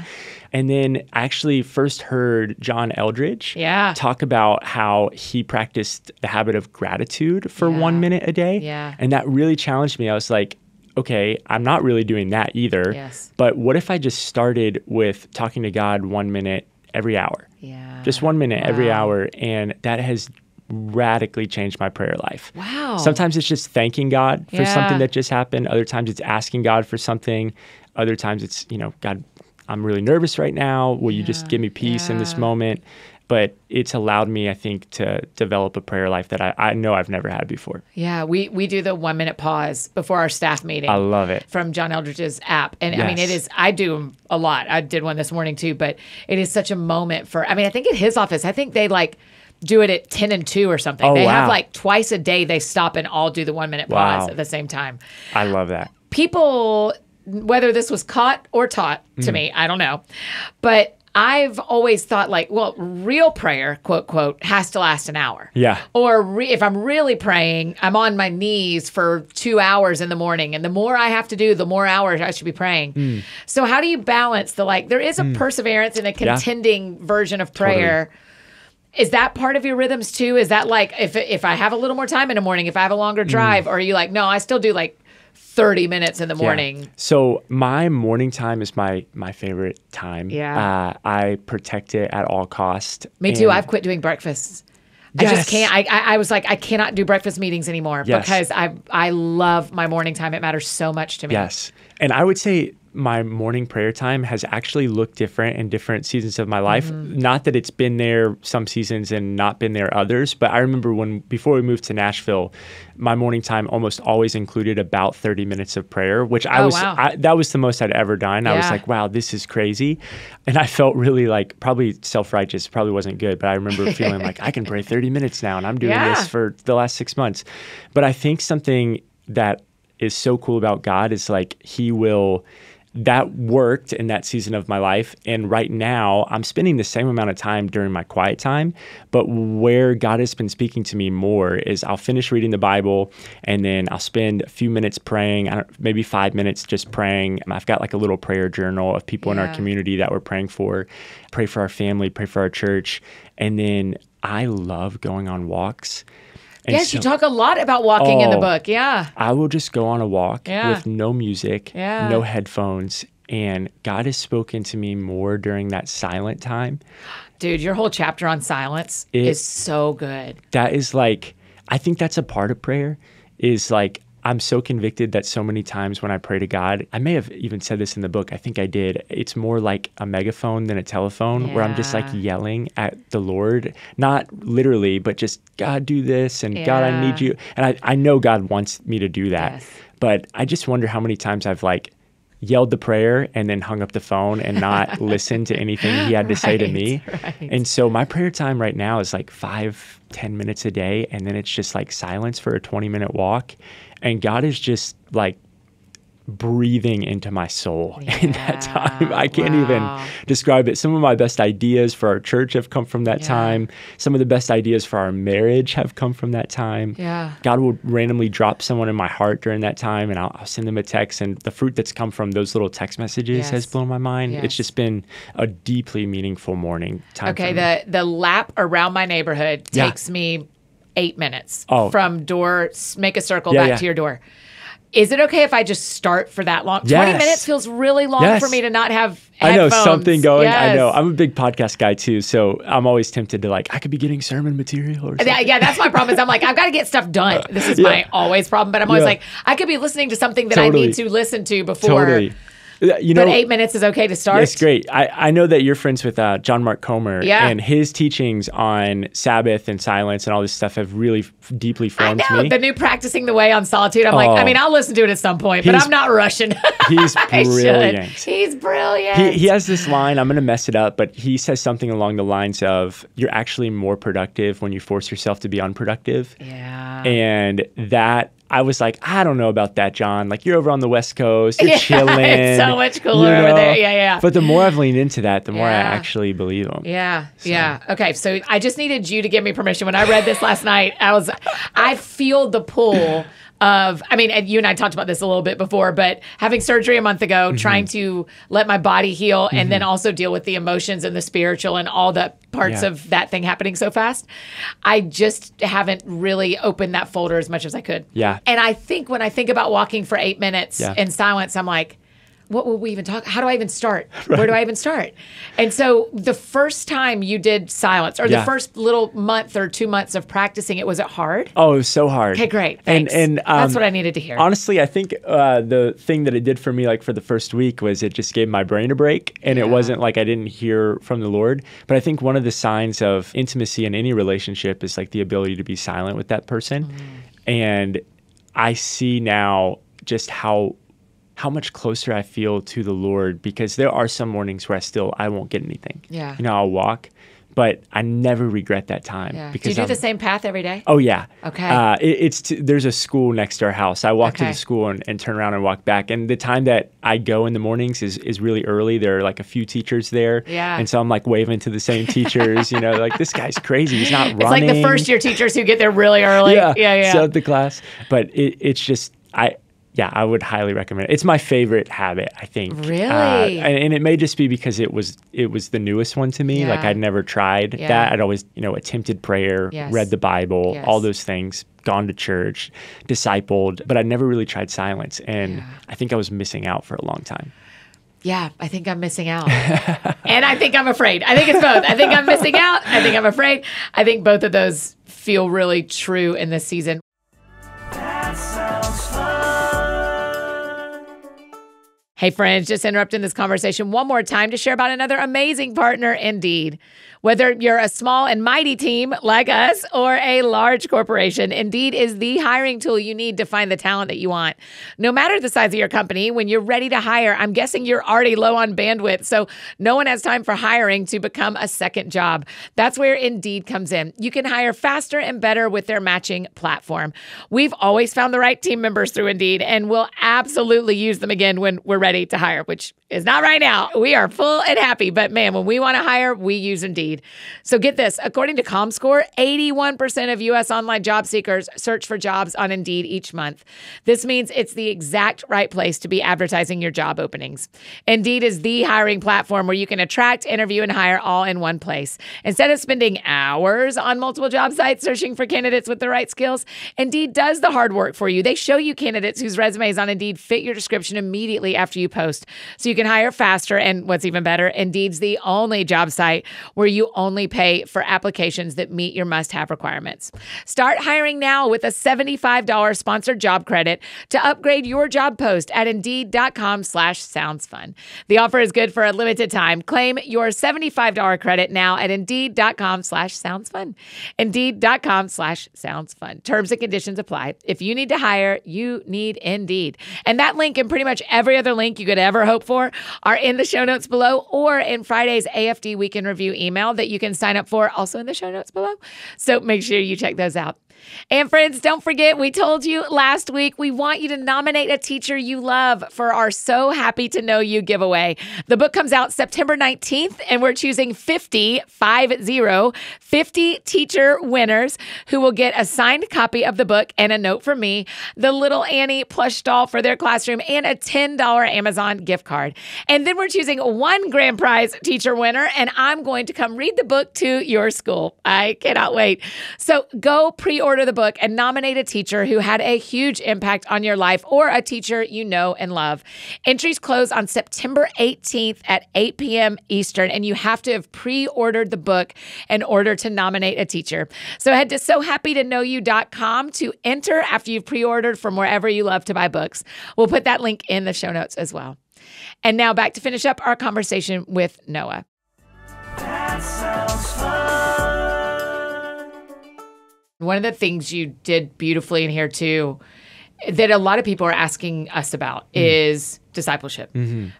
And then I actually first heard John Eldredge talk about how he practiced the habit of gratitude for 1 minute a day. Yeah. And that really challenged me. I was like, okay, I'm not really doing that either. Yes. But what if I just started with talking to God 1 minute every hour. Yeah. Just 1 minute every hour. And that has radically changed my prayer life. Wow. Sometimes it's just thanking God for something that just happened. Other times it's asking God for something. Other times it's, you know, God, I'm really nervous right now. Will you just give me peace in this moment? But it's allowed me, I think, to develop a prayer life that I know I've never had before. Yeah, we do the 1 minute pause before our staff meeting. I love it. From John Eldredge's app. And I mean, it is, I do a lot. I did one this morning too, but it is such a moment for, I mean, I think at his office, I think they like do it at 10 and 2 or something. Oh, they have like twice a day, they stop and all do the 1 minute pause at the same time. I love that. People, whether this was caught or taught to me, I don't know. But I've always thought like, well, real prayer, quote, quote, has to last an hour. Yeah. Or if I'm really praying, I'm on my knees for 2 hours in the morning. And the more I have to do, the more hours I should be praying. Mm. So how do you balance the like, there is a perseverance and a contending version of prayer. Totally. Is that part of your rhythms too? Is that like, if I have a little more time in the morning, if I have a longer drive, or are you like, no, I still do like 30 minutes in the morning. Yeah. So my morning time is my favorite time. Yeah. I protect it at all costs. Me too. I've quit doing breakfasts. Yes. I just can't. I was like, I cannot do breakfast meetings anymore because I love my morning time. It matters so much to me. Yes. And I would say my morning prayer time has actually looked different in different seasons of my life. Mm-hmm. Not that it's been there some seasons and not been there others, but I remember before we moved to Nashville, my morning time almost always included about 30 minutes of prayer, which that was the most I'd ever done. Yeah. I was like, wow, this is crazy. And I felt really like probably self-righteous, probably wasn't good, but I remember feeling like I can pray 30 minutes now and I'm doing this for the last 6 months. But I think something that is so cool about God is like that worked in that season of my life. And right now I'm spending the same amount of time during my quiet time, but where God has been speaking to me more is I'll finish reading the Bible and then I'll spend a few minutes praying, maybe 5 minutes just praying. I've got like a little prayer journal of people in our community that we're praying for, pray for our family, pray for our church. And then I love going on walks. And yes, so, you talk a lot about walking in the book. Yeah. I will just go on a walk with no music, no headphones. And God has spoken to me more during that silent time. Dude, your whole chapter on silence is so good. That is like, I think that's a part of prayer is like, I'm so convicted that so many times when I pray to God, I may have even said this in the book, I think I did. It's more like a megaphone than a telephone where I'm just like yelling at the Lord, not literally, but just God, do this and God, I need you. And I know God wants me to do that, but I just wonder how many times I've like yelled the prayer and then hung up the phone and not listened to anything he had to say to me. Right. And so my prayer time right now is like 5-10 minutes a day. And then it's just like silence for a 20-minute walk. And God is just like breathing into my soul in that time. I can't even describe it. Some of my best ideas for our church have come from that time. Some of the best ideas for our marriage have come from that time. Yeah. God will randomly drop someone in my heart during that time and I'll send them a text. And the fruit that's come from those little text messages has blown my mind. Yes. It's just been a deeply meaningful morning time. Okay, the lap around my neighborhood takes me 8 minutes from door, make a circle back to your door. Is it okay if I just start for that long? Yes. 20 minutes feels really long for me to not have headphones. I know, something going. Yes. I know. I'm a big podcast guy too, so I'm always tempted to like, I could be getting sermon material or something. Yeah, that's my problem is I'm like, I've got to get stuff done. This is my always problem, but I'm always like, I could be listening to something that I need to listen to before. Totally. You know, but 8 minutes is okay to start? It's great. I know that you're friends with John Mark Comer, and his teachings on Sabbath and silence and all this stuff have really deeply formed me. I know, the new Practicing the Way on Solitude. I'm like, I mean, I'll listen to it at some point, but I'm not rushing. He's brilliant. He's brilliant. He has this line, I'm going to mess it up, but he says something along the lines of, you're actually more productive when you force yourself to be unproductive. Yeah. And that... I was like, I don't know about that, John. Like, you're over on the West Coast. You're chilling. It's so much cooler over there. Yeah. But the more I've leaned into that, the more I actually believe him. Yeah. Okay, so I just needed you to give me permission. When I read this last night, I feel the pull of, I mean, and you and I talked about this a little bit before, but having surgery a month ago, trying to let my body heal and then also deal with the emotions and the spiritual and all the parts of that thing happening so fast. I just haven't really opened that folder as much as I could. Yeah. And I think when I think about walking for 8 minutes in silence, I'm like, what will we even talk? How do I even start? Right. Where do I even start? And so the first time you did silence, or the first little month or 2 months of practicing it, was it hard? Oh, it was so hard. Okay, great. Thanks. And that's what I needed to hear. Honestly, I think the thing that it did for me, like for the first week, was it just gave my brain a break, and it wasn't like I didn't hear from the Lord. But I think one of the signs of intimacy in any relationship is like the ability to be silent with that person. Mm. And I see now just how much closer I feel to the Lord, because there are some mornings where I won't get anything. Yeah. You know, I'll walk, but I never regret that time. Yeah. Because do you do the same path every day? Oh, yeah. Okay. There's a school next to our house. I walk to the school and turn around and walk back. And the time that I go in the mornings is really early. There are like a few teachers there. Yeah. And so I'm like waving to the same teachers, you know, like this guy's crazy. He's not running. It's like the first year teachers who get there really early. Yeah. So the class. But it's just, I would highly recommend it. It's my favorite habit, I think. Really? And it may just be because it was the newest one to me. Yeah. Like I'd never tried that. I'd always, you know, attempted prayer, read the Bible, all those things, gone to church, discipled, but I never really tried silence. And I think I was missing out for a long time. Yeah, I think I'm missing out. And I think I'm afraid. I think it's both. I think I'm missing out. I think I'm afraid. I think both of those feel really true in this season. That sounds fun. Hey friends, just interrupting this conversation one more time to share about another amazing partner, Indeed. Whether you're a small and mighty team like us or a large corporation, Indeed is the hiring tool you need to find the talent that you want. No matter the size of your company, when you're ready to hire, I'm guessing you're already low on bandwidth, so no one has time for hiring to become a second job. That's where Indeed comes in. You can hire faster and better with their matching platform. We've always found the right team members through Indeed, and we'll absolutely use them again when we're ready to hire, which is not right now. We are full and happy, but man, when we want to hire, we use Indeed. So get this, according to ComScore, 81% of U.S. online job seekers search for jobs on Indeed each month. This means it's the exact right place to be advertising your job openings. Indeed is the hiring platform where you can attract, interview, and hire all in one place. Instead of spending hours on multiple job sites searching for candidates with the right skills, Indeed does the hard work for you. They show you candidates whose resumes on Indeed fit your description immediately after you post, so you can hire faster. And what's even better, Indeed's the only job site where you only pay for applications that meet your must-have requirements. Start hiring now with a $75 sponsored job credit to upgrade your job post at Indeed.com/soundsfun. The offer is good for a limited time. Claim your $75 credit now at Indeed.com/soundsfun. Indeed.com/soundsfun. Terms and conditions apply. If you need to hire, you need Indeed. And that link and pretty much every other link you could ever hope for are in the show notes below, or in Friday's AFD Weekend Review email that you can sign up for, also in the show notes below. So make sure you check those out. And friends, don't forget, we told you last week, we want you to nominate a teacher you love for our So Happy to Know You giveaway. The book comes out September 19th, and we're choosing 50 teacher winners who will get a signed copy of the book and a note from me, the Little Annie plush doll for their classroom, and a $10 Amazon gift card. And then we're choosing one grand prize teacher winner, and I'm going to come read the book to your school. I cannot wait. So go pre-order the book and nominate a teacher who had a huge impact on your life, or a teacher you know and love. Entries close on September 18th at 8 p.m. Eastern, and you have to have pre-ordered the book in order to nominate a teacher. So head to sohappytoknowyou.com to enter after you've pre-ordered from wherever you love to buy books. We'll put that link in the show notes as well. And now back to finish up our conversation with Noah. That sounds fun. One of the things you did beautifully in here too, that a lot of people are asking us about, is discipleship,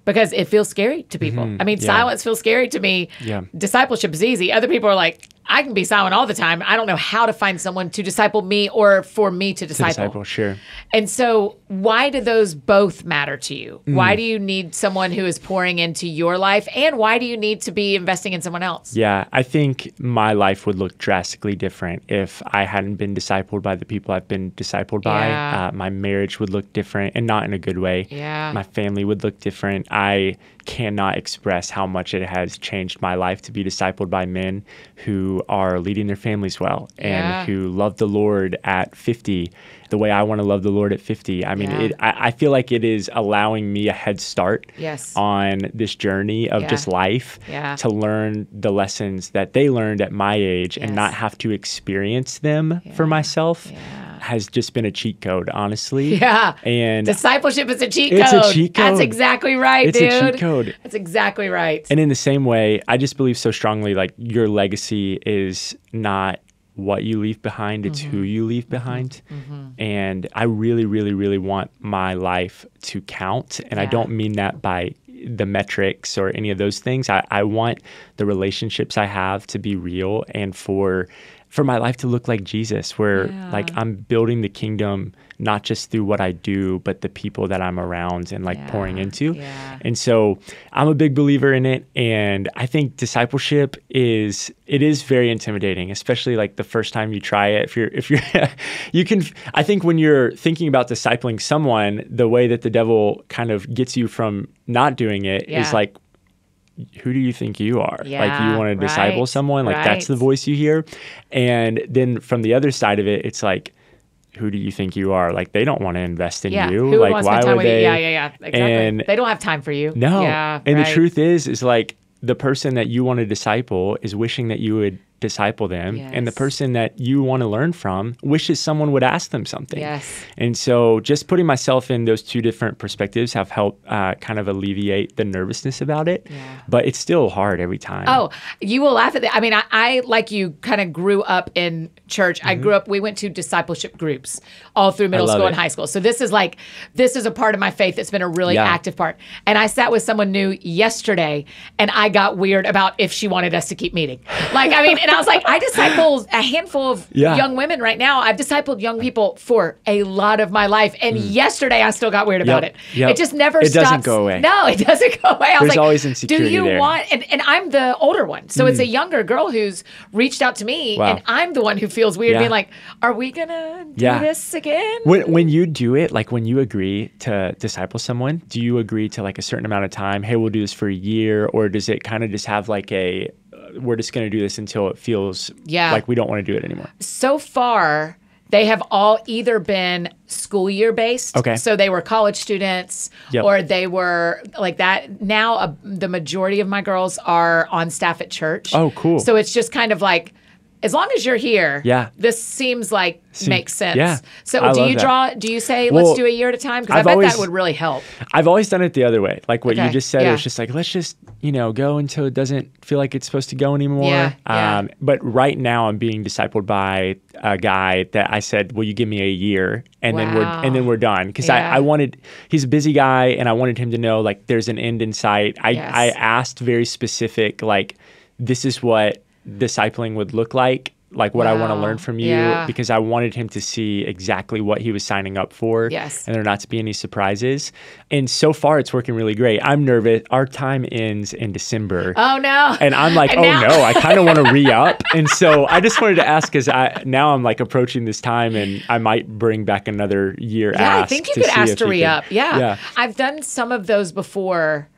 because it feels scary to people. I mean, silence feels scary to me. Yeah. Discipleship is easy. Other people are like, I can be silent all the time. I don't know how to find someone to disciple me, or for me to disciple. Sure. And so why do those both matter to you? Why do you need someone who is pouring into your life, and why do you need to be investing in someone else? Yeah, I think my life would look drastically different if I hadn't been discipled by the people I've been discipled by. My marriage would look different, and not in a good way. My family would look different. I cannot express how much it has changed my life to be discipled by men who are leading their families well and who love the Lord at 50 the way I want to love the Lord at 50. I mean, I feel like it is allowing me a head start on this journey of just life to learn the lessons that they learned at my age and not have to experience them for myself. Has just been a cheat code, honestly. Yeah. And discipleship is a cheat code. It's a cheat code. That's exactly right, It's a cheat code. That's exactly right. And in the same way, I just believe so strongly, like, your legacy is not what you leave behind, it's who you leave behind. Mm-hmm. And I really, really, really want my life to count. And I don't mean that by the metrics or any of those things. I want the relationships I have to be real and for my life to look like Jesus, where like I'm building the kingdom, not just through what I do, but the people that I'm around and like pouring into. Yeah. And so I'm a big believer in it. And I think discipleship is very intimidating, especially like the first time you try it. If you're, I think when you're thinking about discipling someone, the way that the devil kind of gets you from not doing it is like, who do you think you are? Like, you want to disciple someone? Like, that's the voice you hear. And then from the other side of it, it's like, who do you think you are? Like, they don't want to invest in you. Who like, why would they? Yeah. Exactly. And they don't have time for you. No. Yeah, and the truth is like, the person that you want to disciple is wishing that you would disciple them. Yes. And the person that you want to learn from wishes someone would ask them something. Yes. And so just putting myself in those two different perspectives have helped kind of alleviate the nervousness about it. Yeah. But it's still hard every time. Oh, you will laugh at that. I mean, I like you, kind of grew up in church. Mm-hmm. We went to discipleship groups all through middle school and high school. So this is a part of my faith that's been a really active part. And I sat with someone new yesterday and I got weird about if she wanted us to keep meeting. Like, I mean, and I was like, I disciple a handful of young women right now. I've discipled young people for a lot of my life. And yesterday I still got weird about it. Yep. It just never stops. It doesn't go away. No, it doesn't go away. There's like, always insecurity do you there. Want, and I'm the older one. So it's a younger girl who's reached out to me and I'm the one who feels weird being like, are we gonna do this again? When you do it, like when you agree to disciple someone, do you agree to like a certain amount of time? Hey, we'll do this for a year. Or does it kind of just have like a, we're just going to do this until it feels like we don't want to do it anymore? So far, they have all either been school year based. Okay. So they were college students or they were like that. Now the majority of my girls are on staff at church. Oh, cool. So it's just kind of like, as long as you're here, this seems like makes sense. Yeah. So do you say, let's do a year at a time? Because I bet that would really help. I've always done it the other way. Like what you just said, it was just like, let's just, go until it doesn't feel like it's supposed to go anymore. But right now I'm being discipled by a guy that I said, will you give me a year? And then we're done. Because I wanted, he's a busy guy and I wanted him to know like there's an end in sight. I asked very specific, like, this is what discipling would look like what I want to learn from you, because I wanted him to see exactly what he was signing up for and there not to be any surprises. And so far it's working really great. I'm nervous. Our time ends in December. Oh no. And I'm like, no, I kind of want to re-up. And so I just wanted to ask, because now I'm like approaching this time and I might bring back another year. Yeah, I think you could ask to re-up. Yeah. I've done some of those before.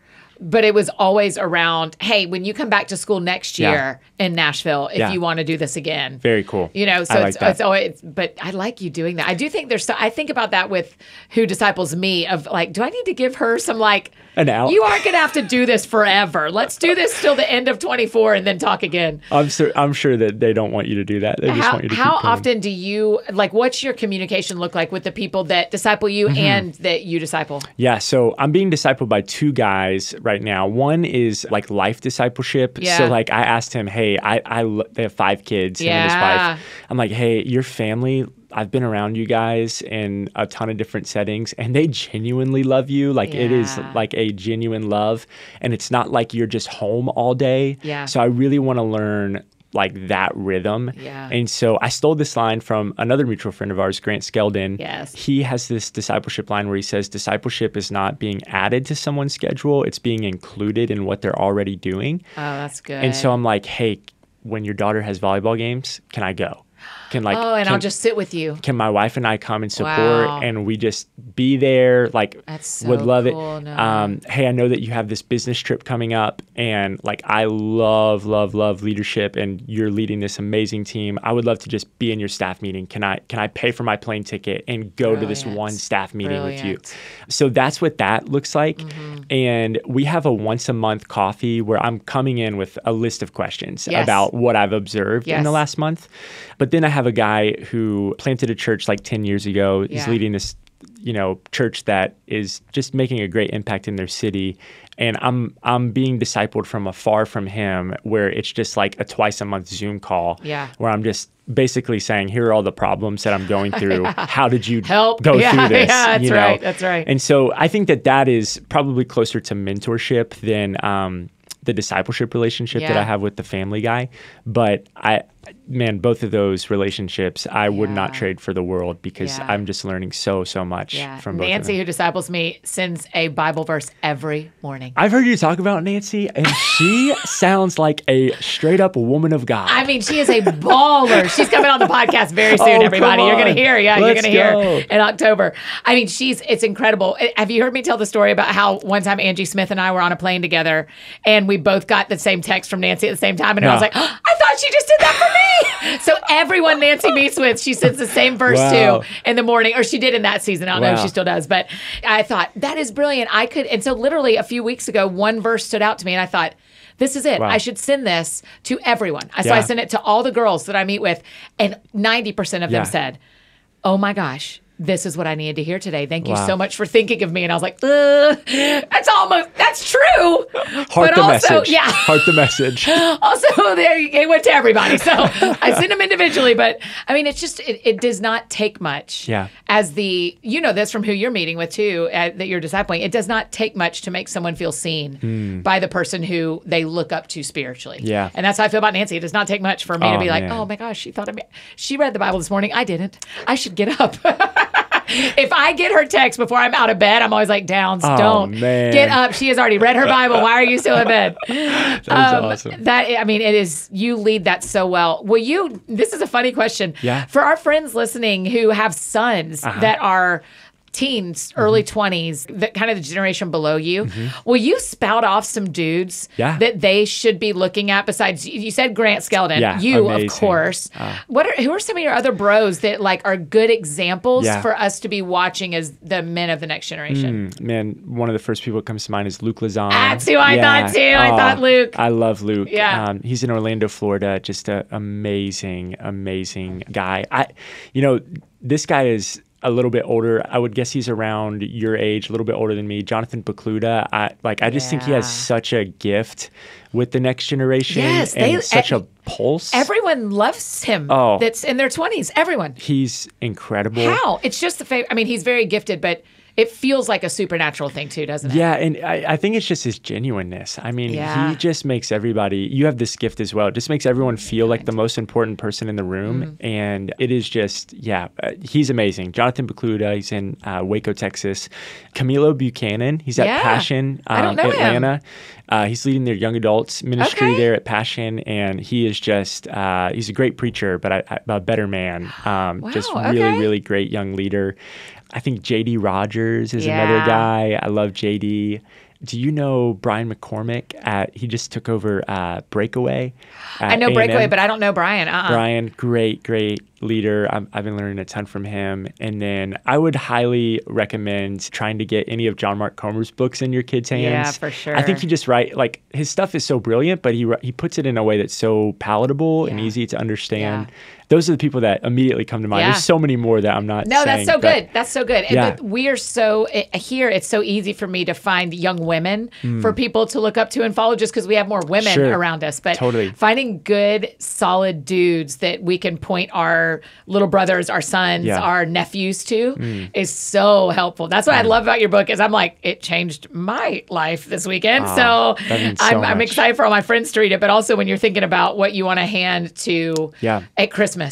But it was always around, hey, when you come back to school next year in Nashville, if you want to do this again. Very cool. So I it's always, but I like you doing that. I do think I think about that with who disciples me of like, do I need to give her some like, an out. You aren't going to have to do this forever. Let's do this till the end of 24 and then talk again. I'm sure that they don't want you to do that. They just want you to keep going. How often do you, like, what's your communication look like with the people that disciple you and that you disciple? Yeah, so I'm being discipled by two guys right now. One is like life discipleship. Yeah. So like I asked him, hey, they have 5 kids, him and his wife. I'm like, hey, your family, I've been around you guys in a ton of different settings and they genuinely love you. Like it is like a genuine love and it's not like you're just home all day. Yeah. So I really want to learn like that rhythm. Yeah. And so I stole this line from another mutual friend of ours, Grant Skeldon. Yes. He has this discipleship line where he says, discipleship is not being added to someone's schedule. It's being included in what they're already doing. Oh, that's good. And so I'm like, hey, when your daughter has volleyball games, can I go? can like, oh, and I'll just sit with you. Can my wife and I come and support and we just be there? Like, that's so would love cool. it. No. Hey, I know that you have this business trip coming up and like, I love, love, love leadership and you're leading this amazing team. I would love to just be in your staff meeting. Can I pay for my plane ticket and go to this one staff meeting with you? So that's what that looks like. Mm-hmm. And we have a once a month coffee where I'm coming in with a list of questions about what I've observed in the last month. But then I have a guy who planted a church like 10 years ago. He's leading this, you know, church that is just making a great impact in their city. And I'm being discipled from afar from him, where it's just like a twice a month Zoom call where I'm just basically saying, here are all the problems that I'm going through. How did you go through this? Yeah, that's right. That's right. And so I think that that is probably closer to mentorship than the discipleship relationship that I have with the family guy. But man, both of those relationships, I would not trade for the world because I'm just learning so much from both Nancy, of them. Who disciples me, sends a Bible verse every morning. I've heard you talk about Nancy, and she sounds like a straight-up woman of God. I mean, she is a baller. She's coming on the podcast very soon, everybody. You're going to hear. Yeah, you're going to hear in October. I mean, it's incredible. Have you heard me tell the story about how one time Angie Smith and I were on a plane together, and we both got the same text from Nancy at the same time, and I was like, oh, I thought she just did that for me. So everyone Nancy meets with, she sends the same verse to in the morning, or she did in that season. I don't know if she still does, but I thought, that is brilliant. I could, and so literally a few weeks ago, one verse stood out to me and I thought, this is it. Wow. I should send this to everyone. So I sent it to all the girls that I meet with, and 90% of them said, oh my gosh, this is what I needed to hear today. Thank you so much for thinking of me. And I was like, that's true. Heart the message. Also, it went to everybody. So I sent them individually, but I mean, it's just, it does not take much as you know this from who you're meeting with too, that you're discipling. It does not take much to make someone feel seen by the person who they look up to spiritually. Yeah. And that's how I feel about Nancy. It does not take much for me to be like, oh my gosh, she thought of me. She read the Bible this morning. I didn't. I should get up. If I get her text before I'm out of bed, I'm always like, Downs, don't get up. She has already read her Bible. Why are you still in bed? That's awesome. I mean, it is, you lead that so well. This is a funny question. Yeah. For our friends listening who have sons that are teens, early 20s, kind of the generation below you, will you spout off some dudes that they should be looking at besides, you said Grant Skeldon, amazing. Of course. Who are some of your other bros that like are good examples for us to be watching as the men of the next generation? Man, one of the first people that comes to mind is Luke Lozano. That's who I thought too. I thought Luke. I love Luke. Yeah. He's in Orlando, Florida, just an amazing, amazing guy. This guy is a little bit older. I would guess he's around your age, a little bit older than me. Jonathan Bakluda. I just think he has such a gift with the next generation and such a pulse. Everyone loves him that's in their 20s. Everyone. He's incredible. How? It's just the fact. I mean, he's very gifted, but it feels like a supernatural thing too, doesn't it? Yeah, and I think it's just his genuineness. I mean, he just makes you have this gift as well. It just makes everyone feel like the most important person in the room. And it is just, he's amazing. Jonathan Bakluda, he's in Waco, Texas. Camilo Buchanan, he's at Passion, Atlanta. He's leading their young adults ministry there at Passion. And he is just, he's a great preacher, but a better man. Just really, really great young leader. I think J.D. Rogers is another guy. I love J.D. Do you know Brian McCormick? He just took over Breakaway. I know Breakaway, but I don't know Brian. Brian, great leader. I've been learning a ton from him. And then I would highly recommend trying to get any of John Mark Comer's books in your kids' hands. Yeah, for sure. I think he just writes, like, his stuff is so brilliant, but he puts it in a way that's so palatable and easy to understand. Yeah. Those are the people that immediately come to mind. Yeah. There's so many more that I'm not saying. That's so good. Yeah. And we are here, it's so easy for me to find young women for people to look up to and follow just because we have more women around us. But finding good, solid dudes that we can point our little brothers, our sons, our nephews to is so helpful. That's what I love about your book is I'm like, it changed my life this weekend. I'm excited for all my friends to read it. But also when you're thinking about what you want to hand to at Christmas,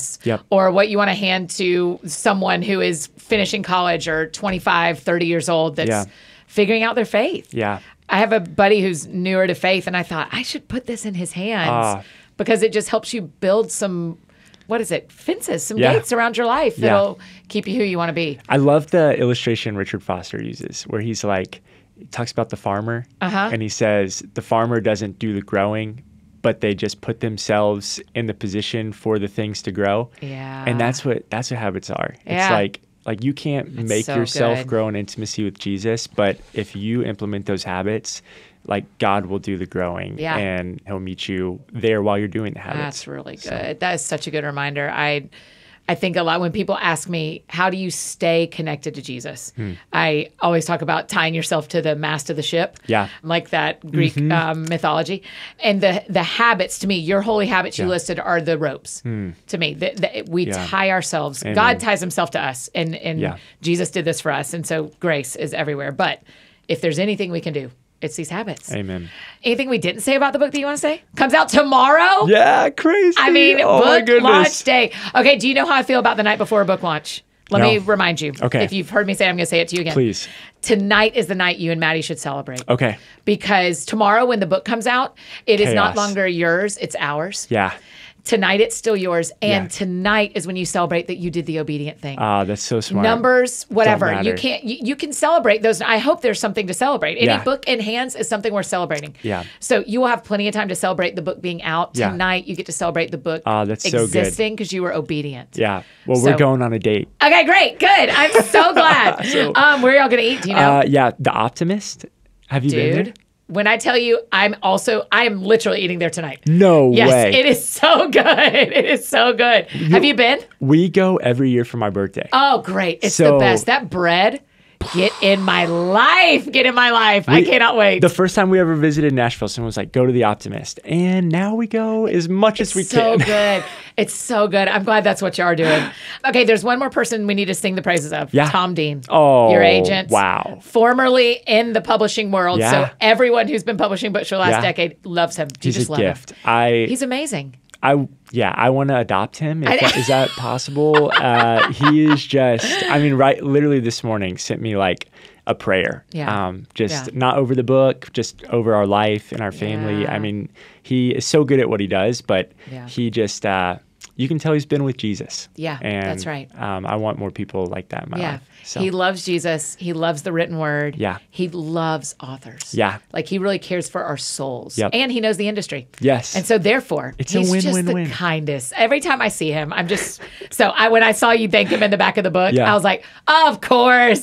or what you want to hand to someone who is finishing college or 25, 30 years old that's figuring out their faith. Yeah, I have a buddy who's newer to faith, and I thought I should put this in his hands because it just helps you build some what is it, fences, some gates around your life that'll keep you who you want to be. I love the illustration Richard Foster uses where he's like, he talks about the farmer and he says, the farmer doesn't do the growing, but they just put themselves in the position for the things to grow. Yeah. And that's what habits are. Yeah. It's like you can't make yourself grow in intimacy with Jesus, but if you implement those habits, like God will do the growing and he'll meet you there while you're doing the habits. That's really good. So. That is such a good reminder. I think a lot when people ask me, how do you stay connected to Jesus? I always talk about tying yourself to the mast of the ship, like that Greek mythology. And the habits, to me, your holy habits you listed are the ropes to me. We tie ourselves. Amen. God ties himself to us, and Jesus did this for us. And so grace is everywhere. But if there's anything we can do, it's these habits. Amen. Anything we didn't say about the book that you want to say? Comes out tomorrow? Yeah, crazy. I mean, book launch day. Okay, do you know how I feel about the night before a book launch? Let me remind you. Okay. If you've heard me say it, I'm going to say it to you again. Please. Tonight is the night you and Maddie should celebrate. Okay. Because tomorrow when the book comes out, it is not longer yours, it's ours. Yeah. Tonight, it's still yours. And tonight is when you celebrate that you did the obedient thing. Ah, that's so smart. Numbers, whatever. You can celebrate those. I hope there's something to celebrate. Any book in hands is something we're celebrating. Yeah. So you will have plenty of time to celebrate the book being out. Tonight, you get to celebrate the book existing because you were obedient. Yeah. Well, we're going on a date. Okay, great. Good. I'm so glad. Where are y'all going to eat? Do you know? The Optimist. Have you been there? When I tell you, I am literally eating there tonight. No way. Yes, it is so good. It is so good. Have you been? We go every year for my birthday. Oh, great. It's the best. That bread, get in my life. Get in my life. I cannot wait. The first time we ever visited Nashville, someone was like, go to the Optimist. And now we go as much as we can. It's so good. It's so good. I'm glad that's what you are doing. Okay, there's one more person we need to sing the praises of. Yeah. Tom Dean. Oh, your agent. Wow. Formerly in the publishing world. Yeah. So everyone who's been publishing books for the last decade loves him. He's just a gift. He's amazing. I want to adopt him. Is that possible? He is just, I mean, right, literally this morning sent me like a prayer. Yeah. Not over the book, just over our life and our family. Yeah. I mean, he is so good at what he does, but he just, you can tell he's been with Jesus. Yeah, and, that's right. I want more people like that in my life. So. He loves Jesus. He loves the written word. Yeah. He loves authors. Yeah. Like he really cares for our souls. Yep. And he knows the industry. Yes. And so therefore, he's just the kindest. Every time I see him, I'm just, when I saw you thank him in the back of the book, I was like, of course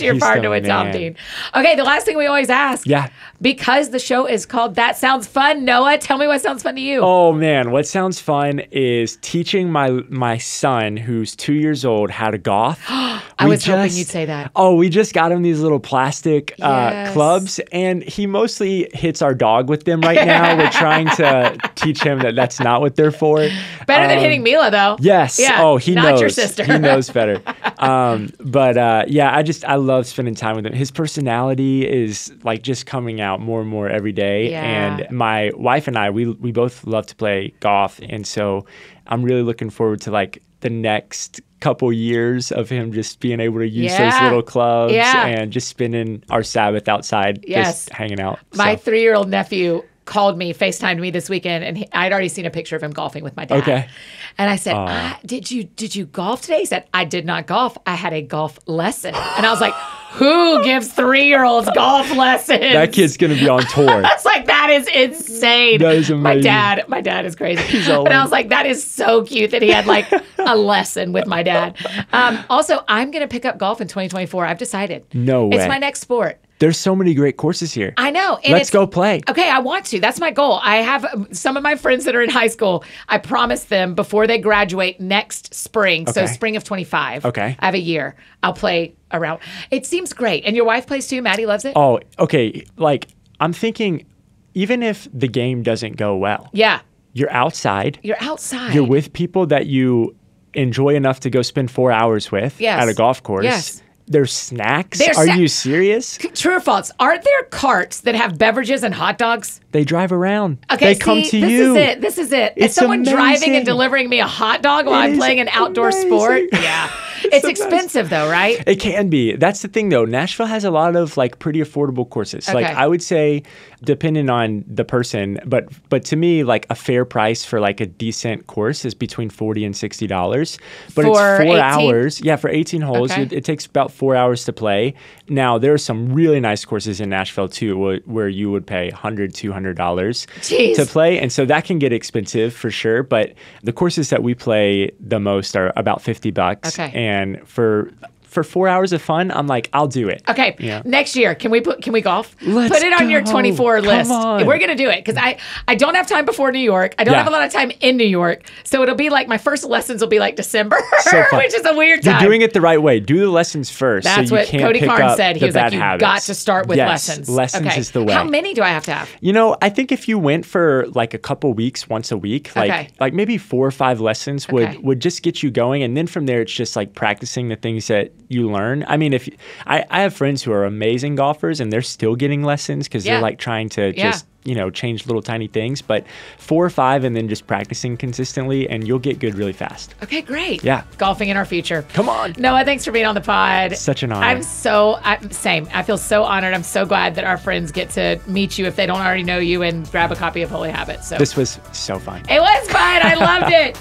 you're partnered with Tom Dean. Okay, the last thing we always ask. Yeah. Because the show is called That Sounds Fun, Noah, tell me what sounds fun to you. Oh man, what sounds fun is teaching my son who's 2 years old how to golf. I was hoping you'd say that. Oh, we just got him these little plastic clubs, and he mostly hits our dog with them right now. We're trying to teach him that that's not what they're for. Better than hitting Mila, though. Yes. Yeah, oh, he knows. Not your sister. He knows better. I love spending time with him. His personality is like just coming out more and more every day. Yeah. And my wife and I, we both love to play golf, and so I'm really looking forward to like the next couple years of him just being able to use those little clubs and just spending our Sabbath outside just hanging out. My 3-year-old nephew called me, FaceTimed me this weekend, and I'd already seen a picture of him golfing with my dad. Okay. And I said, did you golf today? He said, I did not golf. I had a golf lesson. And I was like, who gives 3-year-olds golf lessons? That kid's going to be on tour. That's like, that is insane. That is amazing. My dad is crazy. I was like, that is so cute that he had like a lesson with my dad. Also, I'm going to pick up golf in 2024. I've decided. No way. It's my next sport. There's so many great courses here. I know. And let's go play. Okay, I want to. That's my goal. I have some of my friends that are in high school. I promised them before they graduate next spring, so spring of 25. Okay. I have a year. I'll play around. It seems great. And your wife plays too? Maddie loves it? Oh, okay. Like, I'm thinking even if the game doesn't go well. Yeah. You're outside. You're outside. You're with people that you enjoy enough to go spend 4 hours with at a golf course. Yes. There's snacks? Are you serious? True or false? Aren't there carts that have beverages and hot dogs? They drive around. Okay, they come to you. This is it. It's someone driving and delivering me a hot dog while I'm playing an outdoor sport? Yeah. It's expensive though, right? It can be. That's the thing though. Nashville has a lot of like pretty affordable courses. Okay. Like I would say, depending on the person, but to me, like a fair price for like a decent course is between $40 and $60. But it's 4 hours. Yeah, for 18 holes. Okay. It takes about 4 hours to play. Now there are some really nice courses in Nashville too, where you would pay $100, $200 to play, and so that can get expensive for sure. But the courses that we play the most are about $50. Okay. And for 4 hours of fun, I'm like, I'll do it. Okay. Yeah. Next year, can we golf? Let's put it on your 24 list. On. We're going to do it because I don't have time before New York. I don't have a lot of time in New York. So it'll be like my first lessons will be like December, so which is a weird time. You're doing it the right way. Do the lessons first. That's so you what can't Cody Carnes said. He was like, you've got to start with lessons. Lessons is the way. How many do I have to have? You know, I think if you went for like a couple weeks, once a week, like maybe 4 or 5 lessons would just get you going. And then from there, it's just like practicing the things that you learn. I mean, if I have friends who are amazing golfers and they're still getting lessons because they're like trying to just, you know, change little tiny things, but 4 or 5 and then just practicing consistently and you'll get good really fast. Okay, great. Yeah. Golfing in our future. Come on. Noah, thanks for being on the pod. Such an honor. Same. I feel so honored. I'm so glad that our friends get to meet you if they don't already know you and grab a copy of Holy Habits. So this was so fun. It was fun. I loved it.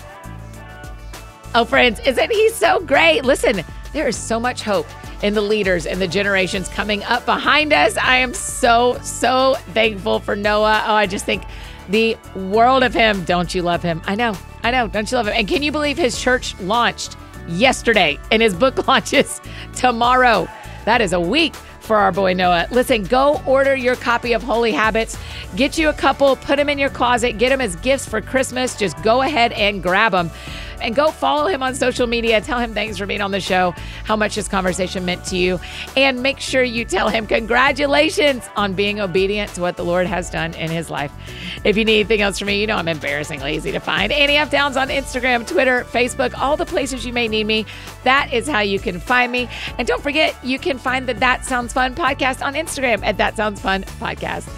Oh, friends, isn't he so great? Listen, there is so much hope in the leaders and the generations coming up behind us. I am so, so thankful for Noah. Oh, I just think the world of him. Don't you love him? I know. Don't you love him? And can you believe his church launched yesterday and his book launches tomorrow? That is a week for our boy Noah. Listen, go order your copy of Holy Habits. Get you a couple, put them in your closet, get them as gifts for Christmas. Just go ahead and grab them. And go follow him on social media. Tell him thanks for being on the show, how much this conversation meant to you. And make sure you tell him congratulations on being obedient to what the Lord has done in his life. If you need anything else from me, you know I'm embarrassingly easy to find. Annie F. Downs on Instagram, Twitter, Facebook, all the places you may need me. That is how you can find me. And don't forget, you can find the That Sounds Fun podcast on Instagram at That Sounds Fun Podcast.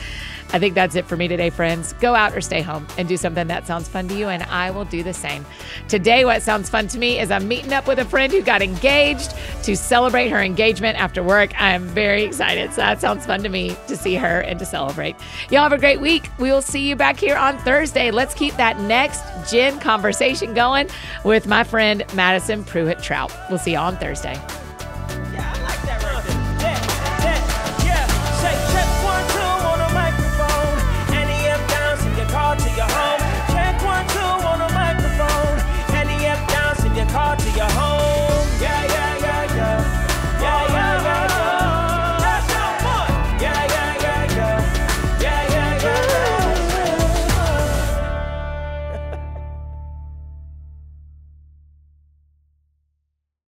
I think that's it for me today, friends. Go out or stay home and do something that sounds fun to you, and I will do the same. Today, what sounds fun to me is I'm meeting up with a friend who got engaged to celebrate her engagement after work. I am very excited, so that sounds fun to me to see her and to celebrate. Y'all have a great week. We will see you back here on Thursday. Let's keep that next gen conversation going with my friend Madison Pruitt-Trout. We'll see you on Thursday.